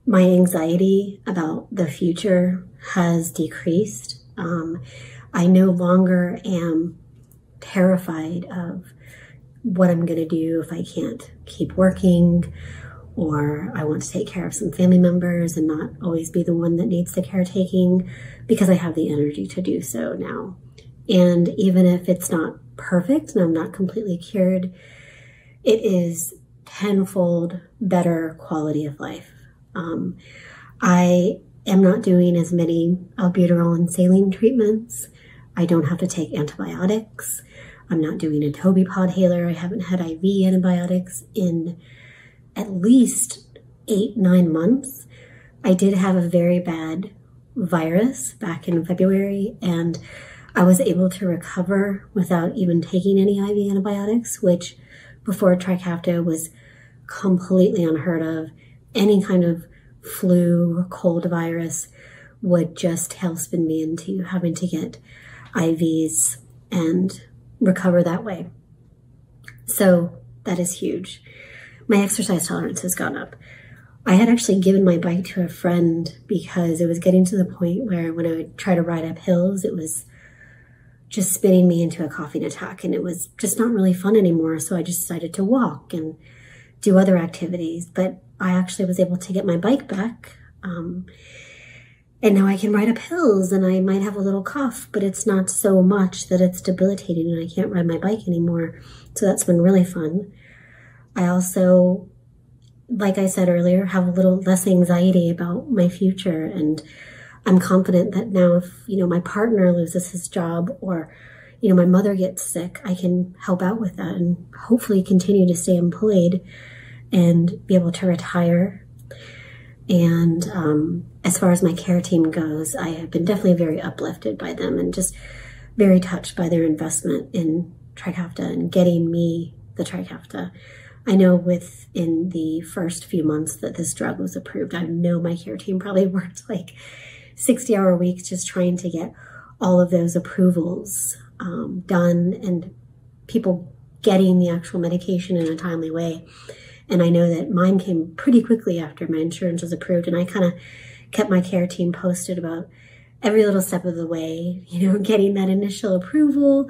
my anxiety about the future has decreased. Um, I no longer am terrified of what I'm going to do if I can't keep working, or I want to take care of some family members and not always be the one that needs the caretaking, because I have the energy to do so now. And even if it's not perfect and I'm not completely cured, it is tenfold better quality of life. Um, I am not doing as many albuterol and saline treatments. I don't have to take antibiotics. I'm not doing a tobipod inhaler. I haven't had I V antibiotics in at least eight, nine months. I did have a very bad virus back in February, and I was able to recover without even taking any I V antibiotics, which before Trikafta was completely unheard of. Any kind of flu or cold virus would just tailspin me into having to get I Vs and recover that way. So that is huge. My exercise tolerance has gone up. I had actually given my bike to a friend because it was getting to the point where when I would try to ride up hills, it was just spinning me into a coughing attack, and it was just not really fun anymore. So I just decided to walk and do other activities, but I actually was able to get my bike back. Um, and now I can ride up hills, and I might have a little cough, but it's not so much that it's debilitating and I can't ride my bike anymore. So that's been really fun. I also, like I said earlier, have a little less anxiety about my future, and I'm confident that now if, you know, my partner loses his job or, you know, my mother gets sick, I can help out with that and hopefully continue to stay employed and be able to retire. And um, as far as my care team goes, I have been definitely very uplifted by them and just very touched by their investment in Trikafta and getting me the Trikafta. I know within the first few months that this drug was approved, I know my care team probably worked like sixty hour weeks just trying to get all of those approvals um, done and people getting the actual medication in a timely way. And I know that mine came pretty quickly after my insurance was approved, and I kind of kept my care team posted about every little step of the way, you know, getting that initial approval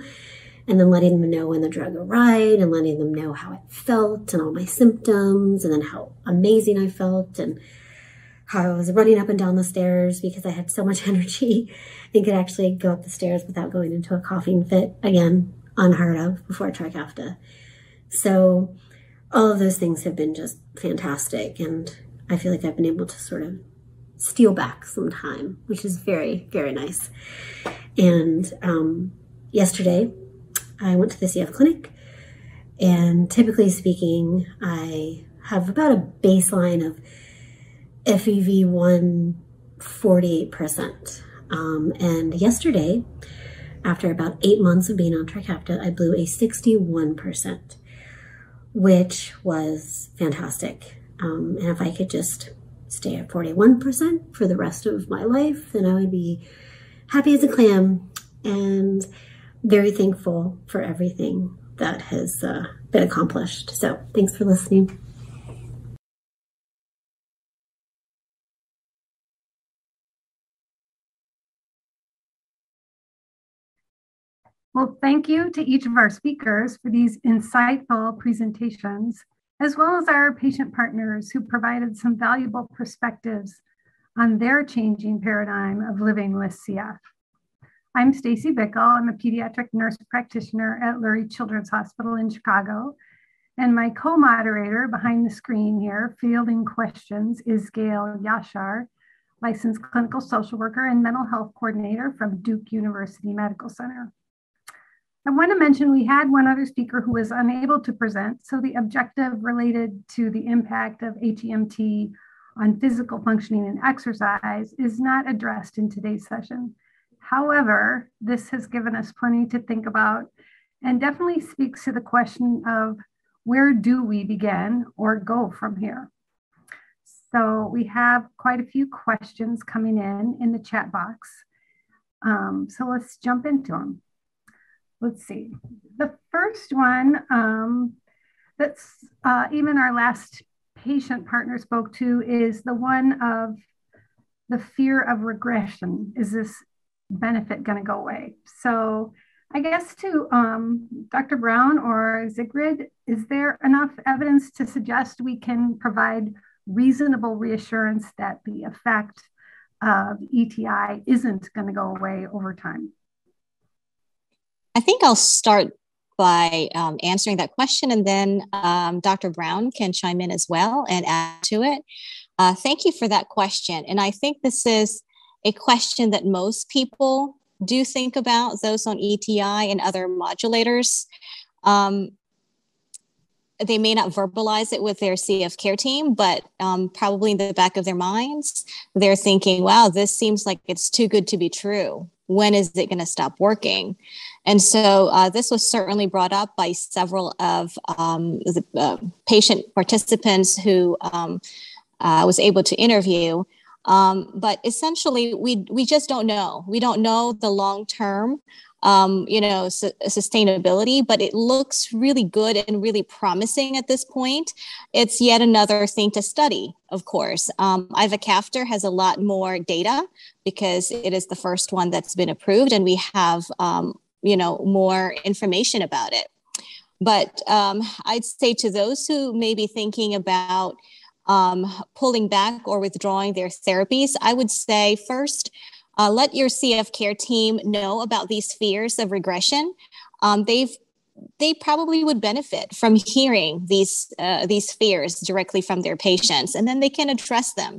and then letting them know when the drug arrived and letting them know how it felt and all my symptoms and then how amazing I felt and how I was running up and down the stairs because I had so much energy and could actually go up the stairs without going into a coughing fit. Again, unheard of before Trikafta. So all of those things have been just fantastic, and I feel like I've been able to sort of steal back some time, which is very, very nice. And um, yesterday I went to the C F clinic, and typically speaking, I have about a baseline of F E V one forty-eight percent. Um, and yesterday, after about eight months of being on Trikafta, I blew a sixty-one percent, which was fantastic. Um, and if I could just stay at forty-one percent for the rest of my life, then I would be happy as a clam and very thankful for everything that has uh, been accomplished. So thanks for listening. Well, thank you to each of our speakers for these insightful presentations, as well as our patient partners who provided some valuable perspectives on their changing paradigm of living with C F. I'm Stacy Bickel. I'm a pediatric nurse practitioner at Lurie Children's Hospital in Chicago. And my co-moderator behind the screen here, fielding questions, is Gail Yashar, licensed clinical social worker and mental health coordinator from Duke University Medical Center. I want to mention we had one other speaker who was unable to present, so the objective related to the impact of H E M T on physical functioning and exercise is not addressed in today's session. However, this has given us plenty to think about and definitely speaks to the question of where do we begin or go from here? So we have quite a few questions coming in in the chat box. Um, so let's jump into them. Let's see, the first one um, that's uh, even our last patient partner spoke to is the one of the fear of regression. Is this benefit going to go away? So I guess to um, Doctor Brown or Sigrid, is there enough evidence to suggest we can provide reasonable reassurance that the effect of E T I isn't going to go away over time? I think I'll start by um, answering that question, and then um, Doctor Brown can chime in as well and add to it. Uh, thank you for that question. And I think this is a question that most people do think about those on E T I and other modulators. Um, they may not verbalize it with their C F care team, but um, probably in the back of their minds, they're thinking, wow, this seems like it's too good to be true. When is it going to stop working? And so uh, this was certainly brought up by several of um, the uh, patient participants who um, uh, was able to interview. Um, but essentially, we we just don't know. We don't know the long-term, um, you know, su- sustainability, but it looks really good and really promising at this point. It's yet another thing to study, of course. Um, Ivacaftor has a lot more data because it is the first one that's been approved, and we have, um, you know, more information about it. But um, I'd say to those who may be thinking about Um, pulling back or withdrawing their therapies, I would say first, uh, let your C F care team know about these fears of regression. Um, they've they probably would benefit from hearing these uh, these fears directly from their patients, and then they can address them.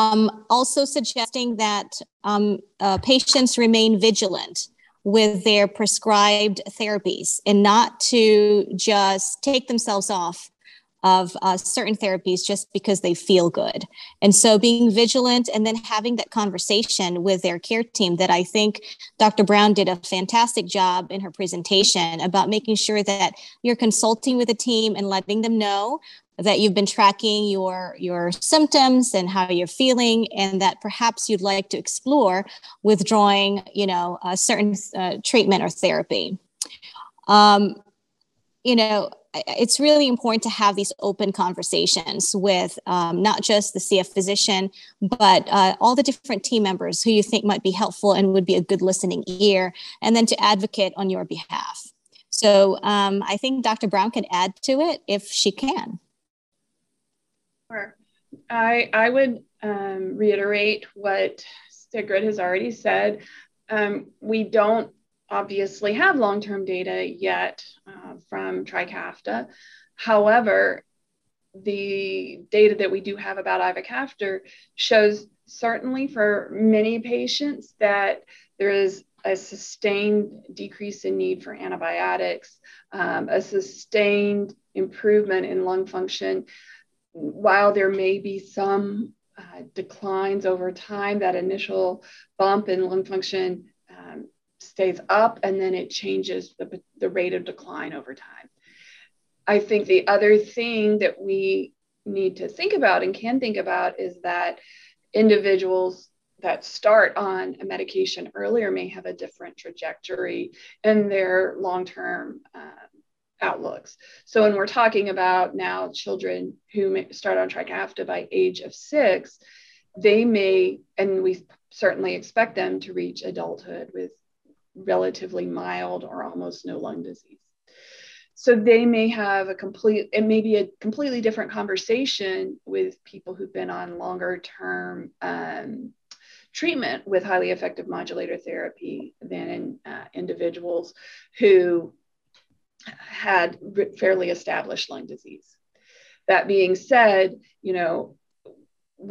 Um, also suggesting that um, uh, patients remain vigilant with their prescribed therapies and not to just take themselves off of uh, certain therapies just because they feel good. And so being vigilant and then having that conversation with their care team that I think Doctor Brown did a fantastic job in her presentation about making sure that you're consulting with the team and letting them know that you've been tracking your, your symptoms and how you're feeling, and that perhaps you'd like to explore withdrawing, you know, a certain uh, treatment or therapy. Um, you know, it's really important to have these open conversations with um, not just the C F physician, but uh, all the different team members who you think might be helpful and would be a good listening ear, and then to advocate on your behalf. So um, I think Doctor Brown can add to it if she can. Sure. I, I would um, reiterate what Sigrid has already said. Um, we don't obviously have long-term data yet uh, from Trikafta. However, the data that we do have about Ivacaftor shows certainly for many patients that there is a sustained decrease in need for antibiotics, um, a sustained improvement in lung function. While there may be some uh, declines over time, that initial bump in lung function um, stays up, and then it changes the, the rate of decline over time. I think the other thing that we need to think about and can think about is that individuals that start on a medication earlier may have a different trajectory in their long-term um, outlooks. So when we're talking about now children who start on Trikafta by age of six, they may, and we certainly expect them to reach adulthood with relatively mild or almost no lung disease. So they may have a complete, it may be a completely different conversation with people who've been on longer term um, treatment with highly effective modulator therapy than uh, individuals who had fairly established lung disease. That being said, you know,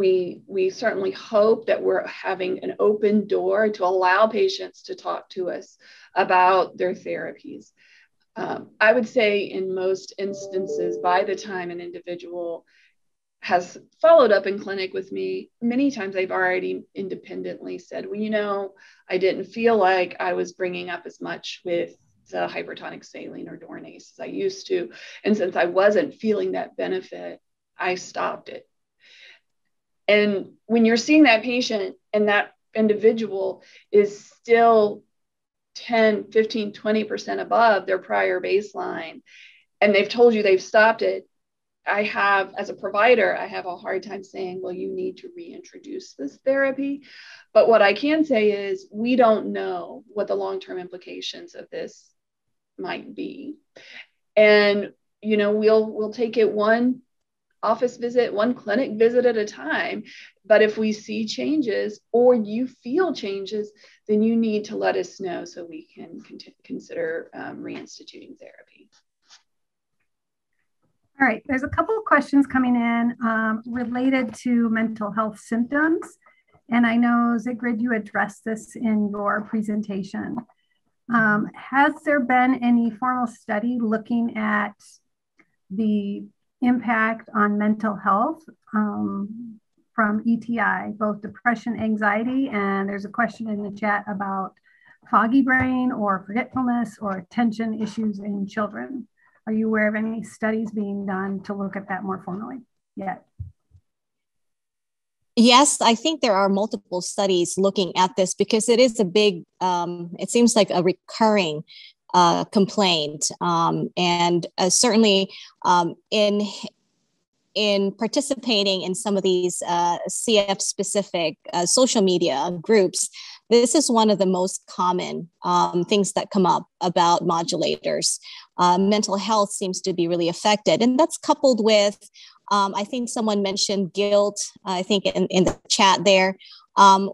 We, we certainly hope that we're having an open door to allow patients to talk to us about their therapies. Um, I would say in most instances, by the time an individual has followed up in clinic with me, many times they've already independently said, well, you know, I didn't feel like I was bringing up as much with the hypertonic saline or Dornase as I used to. And since I wasn't feeling that benefit, I stopped it. And when you're seeing that patient and that individual is still ten, fifteen, twenty percent above their prior baseline, and they've told you they've stopped it, I have, as a provider, I have a hard time saying, well, you need to reintroduce this therapy. But what I can say is we don't know what the long-term implications of this might be. And, you know, we'll, we'll take it one office visit, one clinic visit at a time. But if we see changes or you feel changes, then you need to let us know so we can con consider um, reinstituting therapy. All right, there's a couple of questions coming in um, related to mental health symptoms. And I know, Sigrid, you addressed this in your presentation. Um, has there been any formal study looking at the impact on mental health um, from E T I, both depression, anxiety, and there's a question in the chat about foggy brain or forgetfulness or attention issues in children? Are you aware of any studies being done to look at that more formally yet? Yes, I think there are multiple studies looking at this because it is a big, um, it seems like a recurring uh, complaint. Um, and uh, certainly um, in in participating in some of these uh, C F-specific uh, social media groups, this is one of the most common um, things that come up about modulators. Uh, mental health seems to be really affected. And that's coupled with, um, I think someone mentioned guilt, I think in, in the chat there. Um,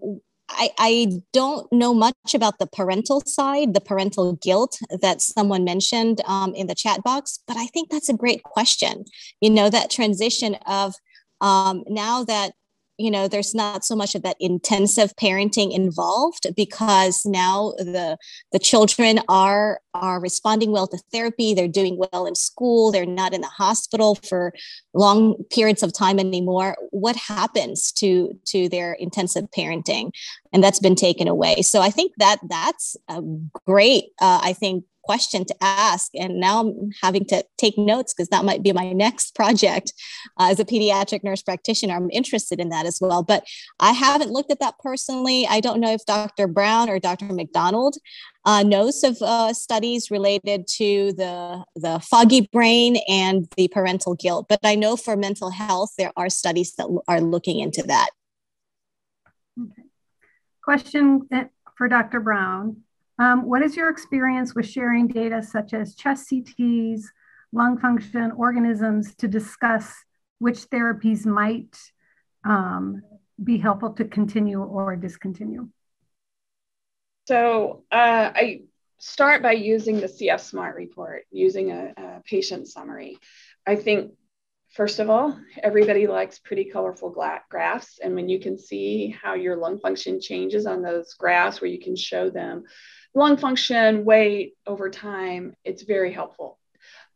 I, I don't know much about the parental side, the parental guilt that someone mentioned um, in the chat box, but I think that's a great question. You know, that transition of um, now that, you know, there's not so much of that intensive parenting involved because now the the children are are responding well to therapy. They're doing well in school. They're not in the hospital for long periods of time anymore. What happens to to their intensive parenting? And that's been taken away. So I think that that's a great, uh, I think, question to ask. And now I'm having to take notes because that might be my next project uh, as a pediatric nurse practitioner. I'm interested in that as well, but I haven't looked at that personally. I don't know if Doctor Brown or Doctor McDonald uh, knows of uh, studies related to the, the foggy brain and the parental guilt, but I know for mental health, there are studies that are looking into that. Okay. Question for Doctor Brown. Um, what is your experience with sharing data such as chest C Ts, lung function, organisms to discuss which therapies might um, be helpful to continue or discontinue? So uh, I start by using the C F SMART report, using a, a patient summary. I think, first of all, everybody likes pretty colorful graphs. And when you can see how your lung function changes on those graphs where you can show them lung function, weight over time, it's very helpful.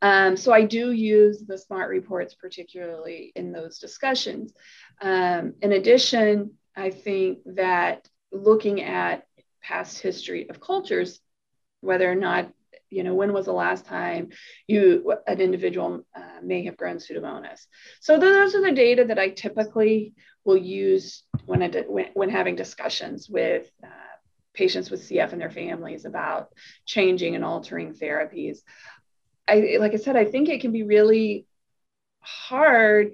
Um, so I do use the SMART reports, particularly in those discussions. Um, in addition, I think that looking at past history of cultures, whether or not, you know, when was the last time you, an individual uh, may have grown Pseudomonas? So those are the data that I typically will use when, I did, when, when having discussions with uh, patients with C F and their families about changing and altering therapies. I, like I said, I think it can be really hard,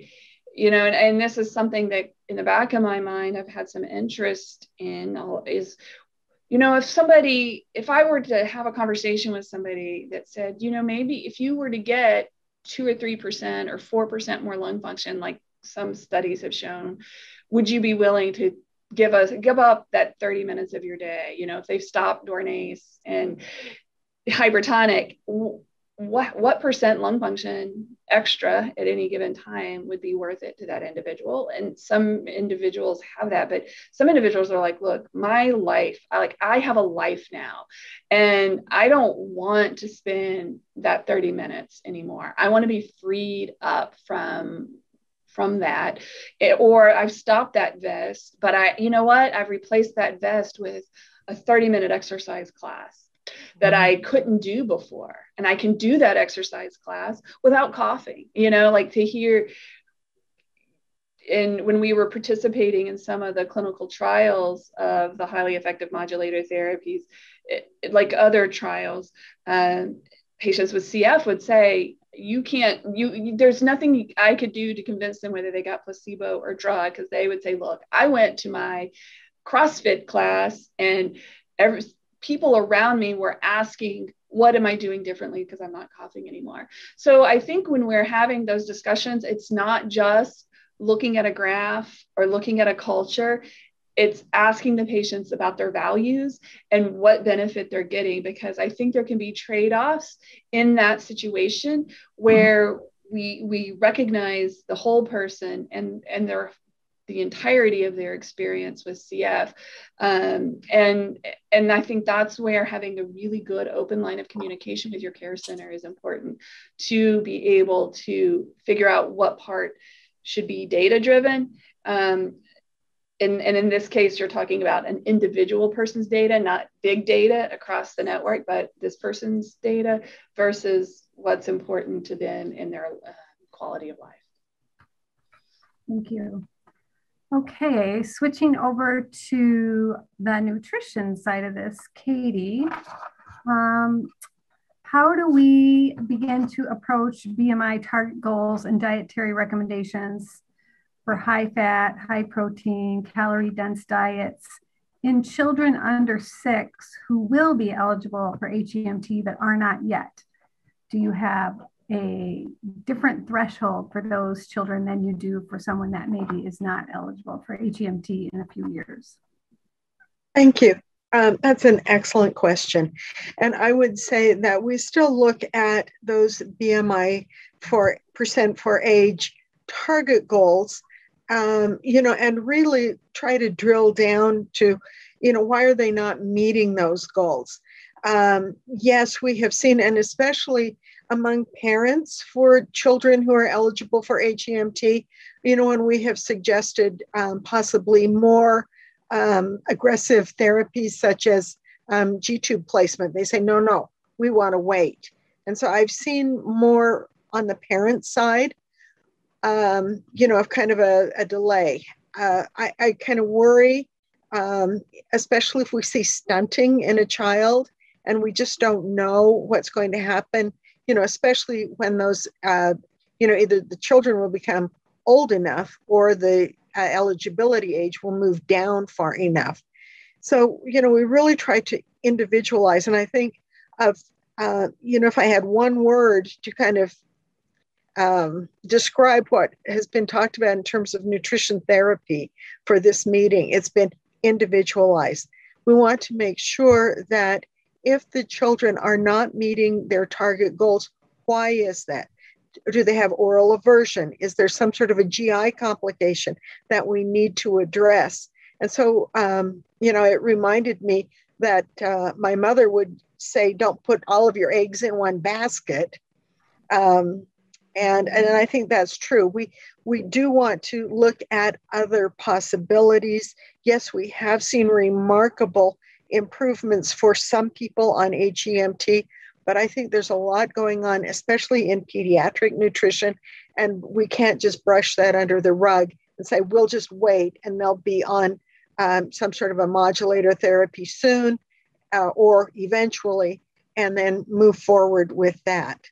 you know, and, and this is something that in the back of my mind, I've had some interest in is, you know, if somebody, if I were to have a conversation with somebody that said, you know, maybe if you were to get two or three percent or four percent more lung function, like some studies have shown, would you be willing to give us give up that thirty minutes of your day? You know, if they've stopped Dornase and hypertonic, what what percent lung function extra at any given time would be worth it to that individual? And some individuals have that, but some individuals are like, look, my life, I like I have a life now, and I don't want to spend that thirty minutes anymore. I want to be freed up from from that. It, or I've stopped that vest, but I, you know what? I've replaced that vest with a thirty minute exercise class that I couldn't do before. And I can do that exercise class without coughing, you know, like to hear. And when we were participating in some of the clinical trials of the highly effective modulator therapies, it, it, like other trials, um, patients with C F would say, you can't, you, you, there's nothing I could do to convince them whether they got placebo or drug, because they would say, look, I went to my CrossFit class and every, people around me were asking, what am I doing differently because I'm not coughing anymore? So I think when we're having those discussions, it's not just looking at a graph or looking at a culture. It's asking the patients about their values and what benefit they're getting, because I think there can be trade-offs in that situation where we, we recognize the whole person and, and their the entirety of their experience with C F. Um, and, and I think that's where having a really good open line of communication with your care center is important, to be able to figure out what part should be data-driven. Um, and, and in this case, you're talking about an individual person's data, not big data across the network, but this person's data versus what's important to them in their uh, quality of life. Thank you. Okay, switching over to the nutrition side of this, Katie, um, how do we begin to approach B M I target goals and dietary recommendations for high fat, high protein, calorie dense diets in children under six who will be eligible for H E M T but are not yet? Do you have a different threshold for those children than you do for someone that maybe is not eligible for H E M T in a few years? Thank you. Um, that's an excellent question. And I would say that we still look at those B M I for percent for age target goals, um, you know, and really try to drill down to, you know, why are they not meeting those goals? Um, yes, we have seen, and especially among parents for children who are eligible for H E M T, you know, and we have suggested um, possibly more um, aggressive therapies such as um, G tube placement. They say, no, no, we want to wait. And so I've seen more on the parent side, um, you know, of kind of a, a delay. Uh, I, I kind of worry, um, especially if we see stunting in a child and we just don't know what's going to happen. You know, especially when those, uh, you know, either the children will become old enough or the uh, eligibility age will move down far enough. So, you know, we really try to individualize. And I think of, uh, you know, if I had one word to kind of um, describe what has been talked about in terms of nutrition therapy for this meeting, it's been individualized. We want to make sure that if the children are not meeting their target goals, why is that? Do they have oral aversion? Is there some sort of a G I complication that we need to address? And so, um, you know, it reminded me that uh, my mother would say, don't put all of your eggs in one basket. Um, and, and I think that's true. We, we do want to look at other possibilities. Yes, we have seen remarkable improvements for some people on H E M T, but I think there's a lot going on, especially in pediatric nutrition, and we can't just brush that under the rug and say, we'll just wait and they'll be on um, some sort of a modulator therapy soon uh, or eventually, and then move forward with that.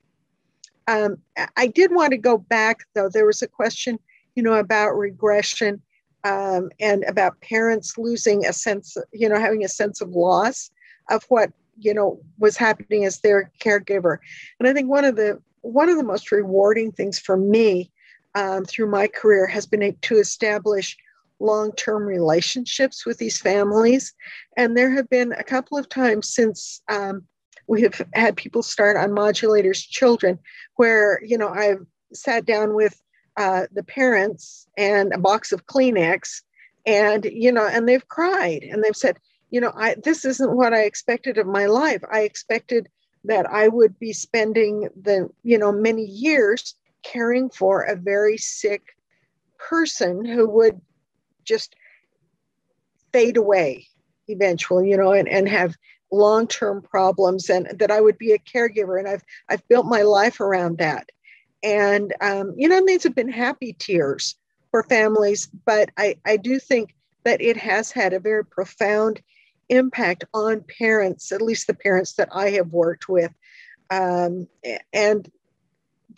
Um, I did want to go back though. There was a question, you know, about regression. Um, and about parents losing a sense, you know, having a sense of loss of what, you know, was happening as their caregiver. And I think one of the one of the most rewarding things for me um, through my career has been to establish long-term relationships with these families. And there have been a couple of times since um, we have had people start on modulators, children, where, you know, I've sat down with Uh, the parents and a box of Kleenex, and, you know, and they've cried and they've said, you know, I, this isn't what I expected of my life. I expected that I would be spending the, you know, many years caring for a very sick person who would just fade away eventually, you know, and, and have long-term problems, and that I would be a caregiver. And I've, I've built my life around that. And, um, you know, and these have been happy tears for families, but I, I do think that it has had a very profound impact on parents, at least the parents that I have worked with, um, and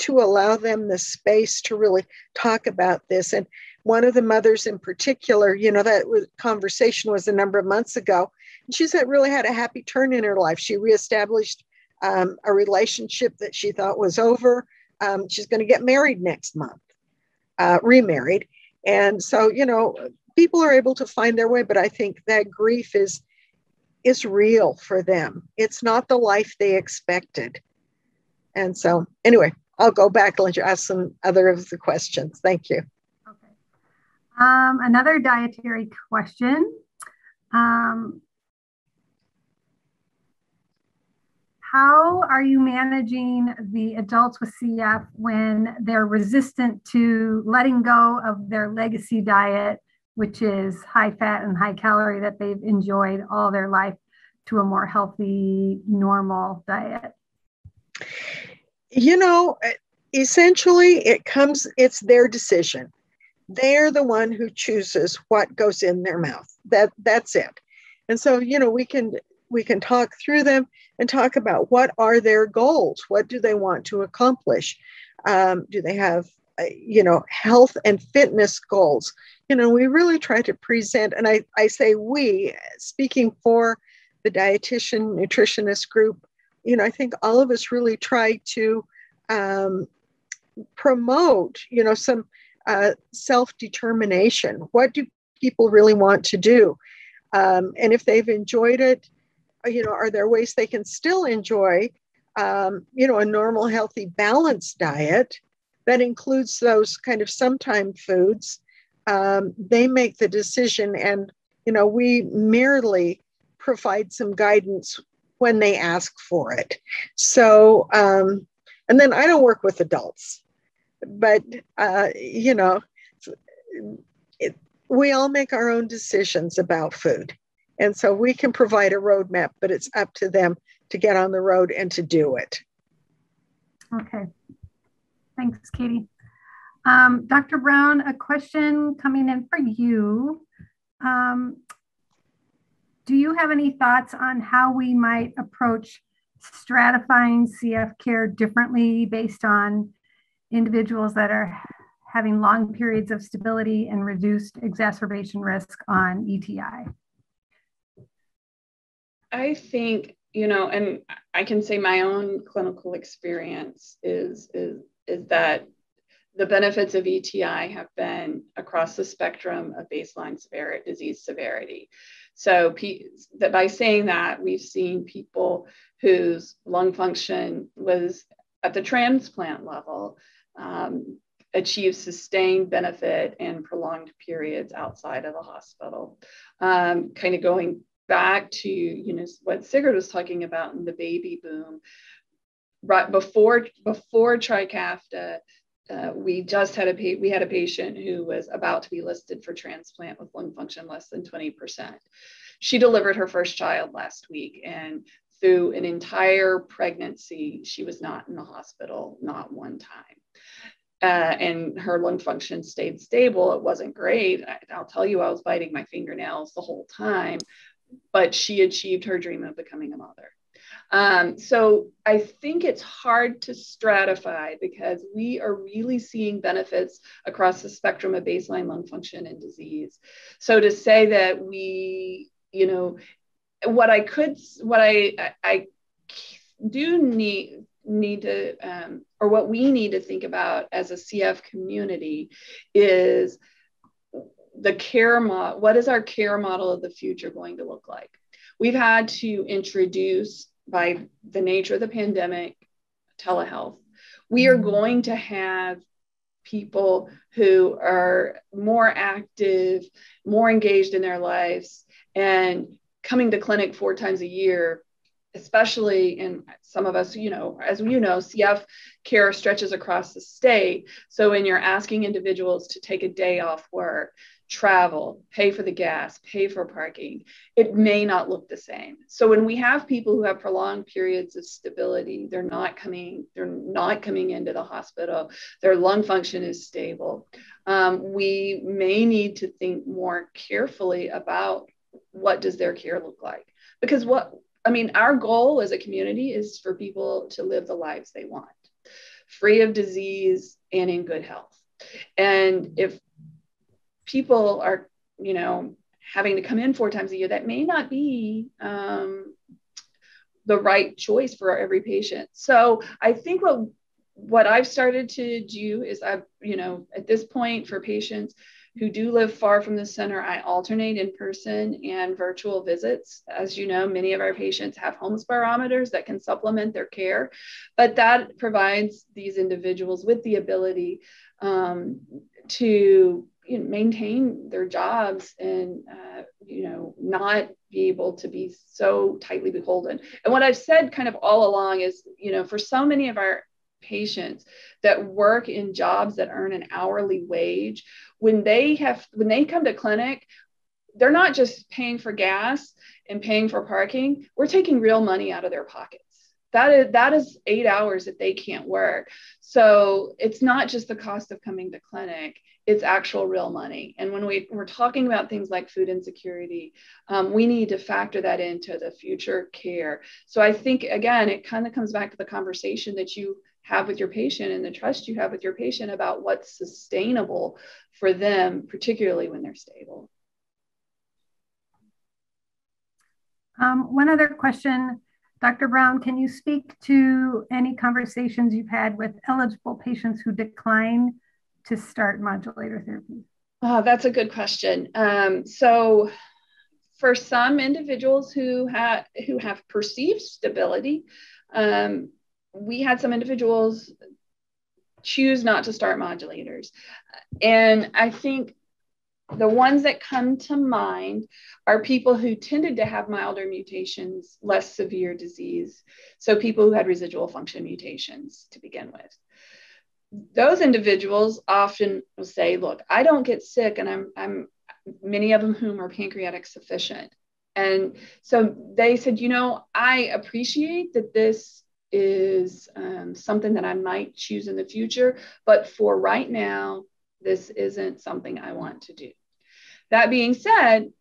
to allow them the space to really talk about this. And one of the mothers in particular, you know, that was, conversation was a number of months ago, and she said really had a happy turn in her life. She reestablished um, a relationship that she thought was over. Um, she's going to get married next month, uh, remarried. And so, you know, people are able to find their way, but I think that grief is, is real for them. It's not the life they expected. And so anyway, I'll go back and let you ask some other of the questions. Thank you. Okay. Um, another dietary question. Um, how are you managing the adults with C F when they're resistant to letting go of their legacy diet, which is high fat and high calorie that they've enjoyed all their life, to a more healthy, normal diet? You know, essentially it comes, it's their decision. They're the one who chooses what goes in their mouth. That that's it. And so, you know, we can we can talk through them and talk about what are their goals. What do they want to accomplish? Um, do they have, uh, you know, health and fitness goals? You know, we really try to present, and I, I say we, speaking for the dietitian, nutritionist group, you know, I think all of us really try to um, promote, you know, some uh, self-determination. What do people really want to do? Um, and if they've enjoyed it, you know, are there ways they can still enjoy, um, you know, a normal, healthy, balanced diet that includes those kind of sometime foods? Um, they make the decision, and, you know, we merely provide some guidance when they ask for it. So, um, and then I don't work with adults, but, uh, you know, it, we all make our own decisions about food. And so we can provide a roadmap, but it's up to them to get on the road and to do it. Okay. Thanks, Katie. Um, Doctor Brown, a question coming in for you. Um, do you have any thoughts on how we might approach stratifying C F care differently based on individuals that are having long periods of stability and reduced exacerbation risk on E T I? I think, you know, and I can say my own clinical experience is, is, is that the benefits of E T I have been across the spectrum of baseline severity, disease severity. So P, that by saying that, we've seen people whose lung function was at the transplant level um, achieve sustained benefit and prolonged periods outside of a hospital, um, kind of going back to, you know, what Sigrid was talking about in the baby boom. Right before before Trikafta, uh, we just had a we had a patient who was about to be listed for transplant with lung function less than twenty percent. She delivered her first child last week, and through an entire pregnancy, she was not in the hospital, not one time. Uh, and her lung function stayed stable. It wasn't great. I, I'll tell you, I was biting my fingernails the whole time, but she achieved her dream of becoming a mother. Um, so I think it's hard to stratify because we are really seeing benefits across the spectrum of baseline lung function and disease. So to say that we, you know, what I could, what I, I do need, need to, um, or what we need to think about as a C F community is the care model. What is our care model of the future going to look like? We've had to introduce, by the nature of the pandemic, telehealth. We are going to have people who are more active, more engaged in their lives, and coming to clinic four times a year, especially in some of us, you know, as you know, C F care stretches across the state. So when you're asking individuals to take a day off work, travel, pay for the gas, pay for parking, it may not look the same. So when we have people who have prolonged periods of stability, they're not coming, they're not coming into the hospital, their lung function is stable. Um, we may need to think more carefully about what does their care look like? Because what, I mean, our goal as a community is for people to live the lives they want, free of disease and in good health. And if people are, you know, having to come in four times a year, that may not be um, the right choice for every patient. So I think what, what I've started to do is I've, you know, at this point for patients who do live far from the center, I alternate in-person and virtual visits. As you know, many of our patients have home spirometers that can supplement their care, but that provides these individuals with the ability um, to you know, maintain their jobs and, uh, you know, not be able to be so tightly beholden. And what I've said kind of all along is, you know, for so many of our patients that work in jobs that earn an hourly wage, when they have, when they come to clinic, they're not just paying for gas and paying for parking. We're taking real money out of their pockets. That is, that is eight hours that they can't work. So it's not just the cost of coming to clinic, it's actual real money. And when we, we're talking about things like food insecurity, um, we need to factor that into the future care. So I think, again, it kind of comes back to the conversation that you have with your patient and the trust you have with your patient about what's sustainable for them, particularly when they're stable. Um, one other question, Doctor Brown, can you speak to any conversations you've had with eligible patients who decline to start modulator therapy? Oh, that's a good question. Um, so for some individuals who have, who have perceived stability, um, we had some individuals choose not to start modulators. And I think the ones that come to mind are people who tended to have milder mutations, less severe disease. So people who had residual function mutations to begin with. Those individuals often will say, look, I don't get sick, and I'm, I'm many of them whom are pancreatic sufficient. And so they said, you know, I appreciate that this is um, something that I might choose in the future, but for right now, this isn't something I want to do. That being said,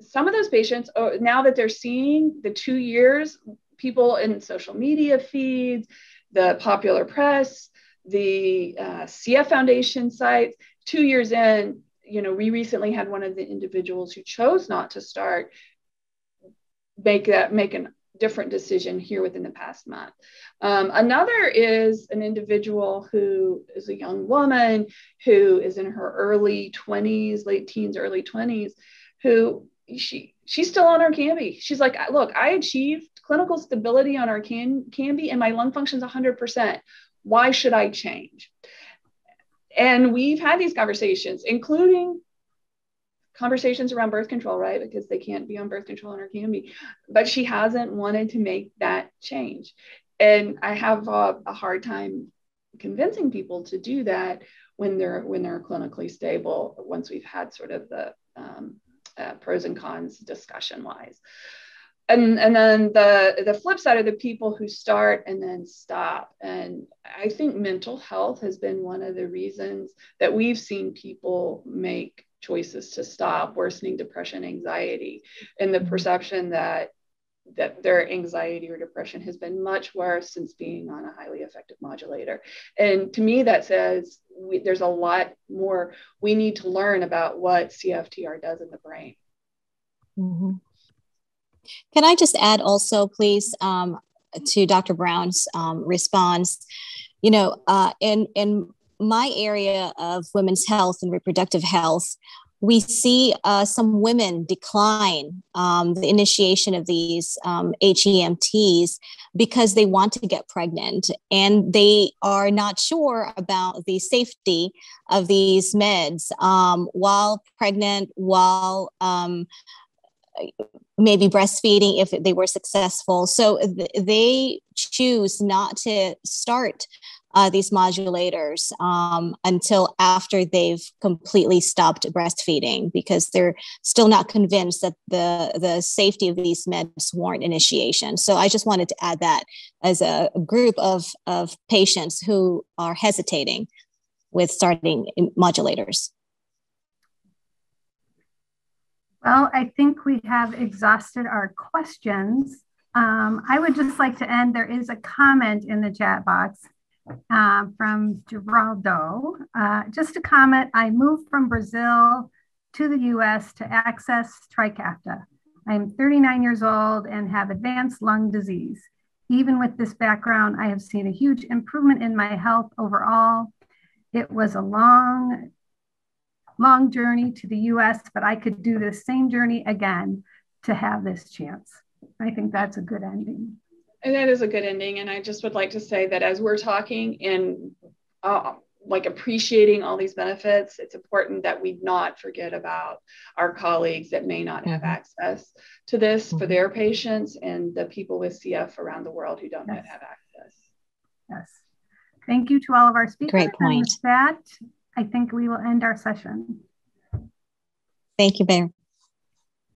some of those patients, now that they're seeing the two years, people in social media feeds, the popular press, the uh, C F Foundation sites, two years in, you know, we recently had one of the individuals who chose not to start make that, make an different decision here within the past month. Um, another is an individual who is a young woman who is in her early twenties, late teens, early twenties, who she she's still on Orkambi. She's like, look, I achieved clinical stability on Orkambi and my lung function's one hundred percent. Why should I change? And we've had these conversations, including conversations around birth control, right? Because they can't be on birth control in Orkambi, but she hasn't wanted to make that change. And I have a, a hard time convincing people to do that when they're, when they're clinically stable, once we've had sort of the um, uh, pros and cons discussion wise. And, and then the, the flip side are the people who start and then stop. And I think mental health has been one of the reasons that we've seen people make choices to stop, worsening depression, anxiety, and the perception that that their anxiety or depression has been much worse since being on a highly effective modulator. And to me, that says we, there's a lot more we need to learn about what C F T R does in the brain. Mm-hmm. Can I just add also, please, um, to Doctor Brown's um, response? You know, uh, in in my area of women's health and reproductive health, we see uh, some women decline um, the initiation of these um, H E M Ts because they want to get pregnant and they are not sure about the safety of these meds um, while pregnant, while um, maybe breastfeeding if they were successful. So th- they choose not to start Uh, these modulators um, until after they've completely stopped breastfeeding because they're still not convinced that the, the safety of these meds warrant initiation. So I just wanted to add that as a group of, of patients who are hesitating with starting modulators. Well, I think we have exhausted our questions. Um, I would just like to end. There is a comment in the chat box. Uh, from Geraldo. Uh, just a comment, I moved from Brazil to the U S to access Trikafta. I am thirty-nine years old and have advanced lung disease. Even with this background, I have seen a huge improvement in my health overall. It was a long, long journey to the U S, but I could do this same journey again to have this chance. I think that's a good ending. And that is a good ending. And I just would like to say that as we're talking, and uh, like appreciating all these benefits, it's important that we not forget about our colleagues that may not have access to this for their patients and the people with C F around the world who don't yet have access. Yes. Thank you to all of our speakers. Great point. And with that, I think we will end our session. Thank you, Mayor.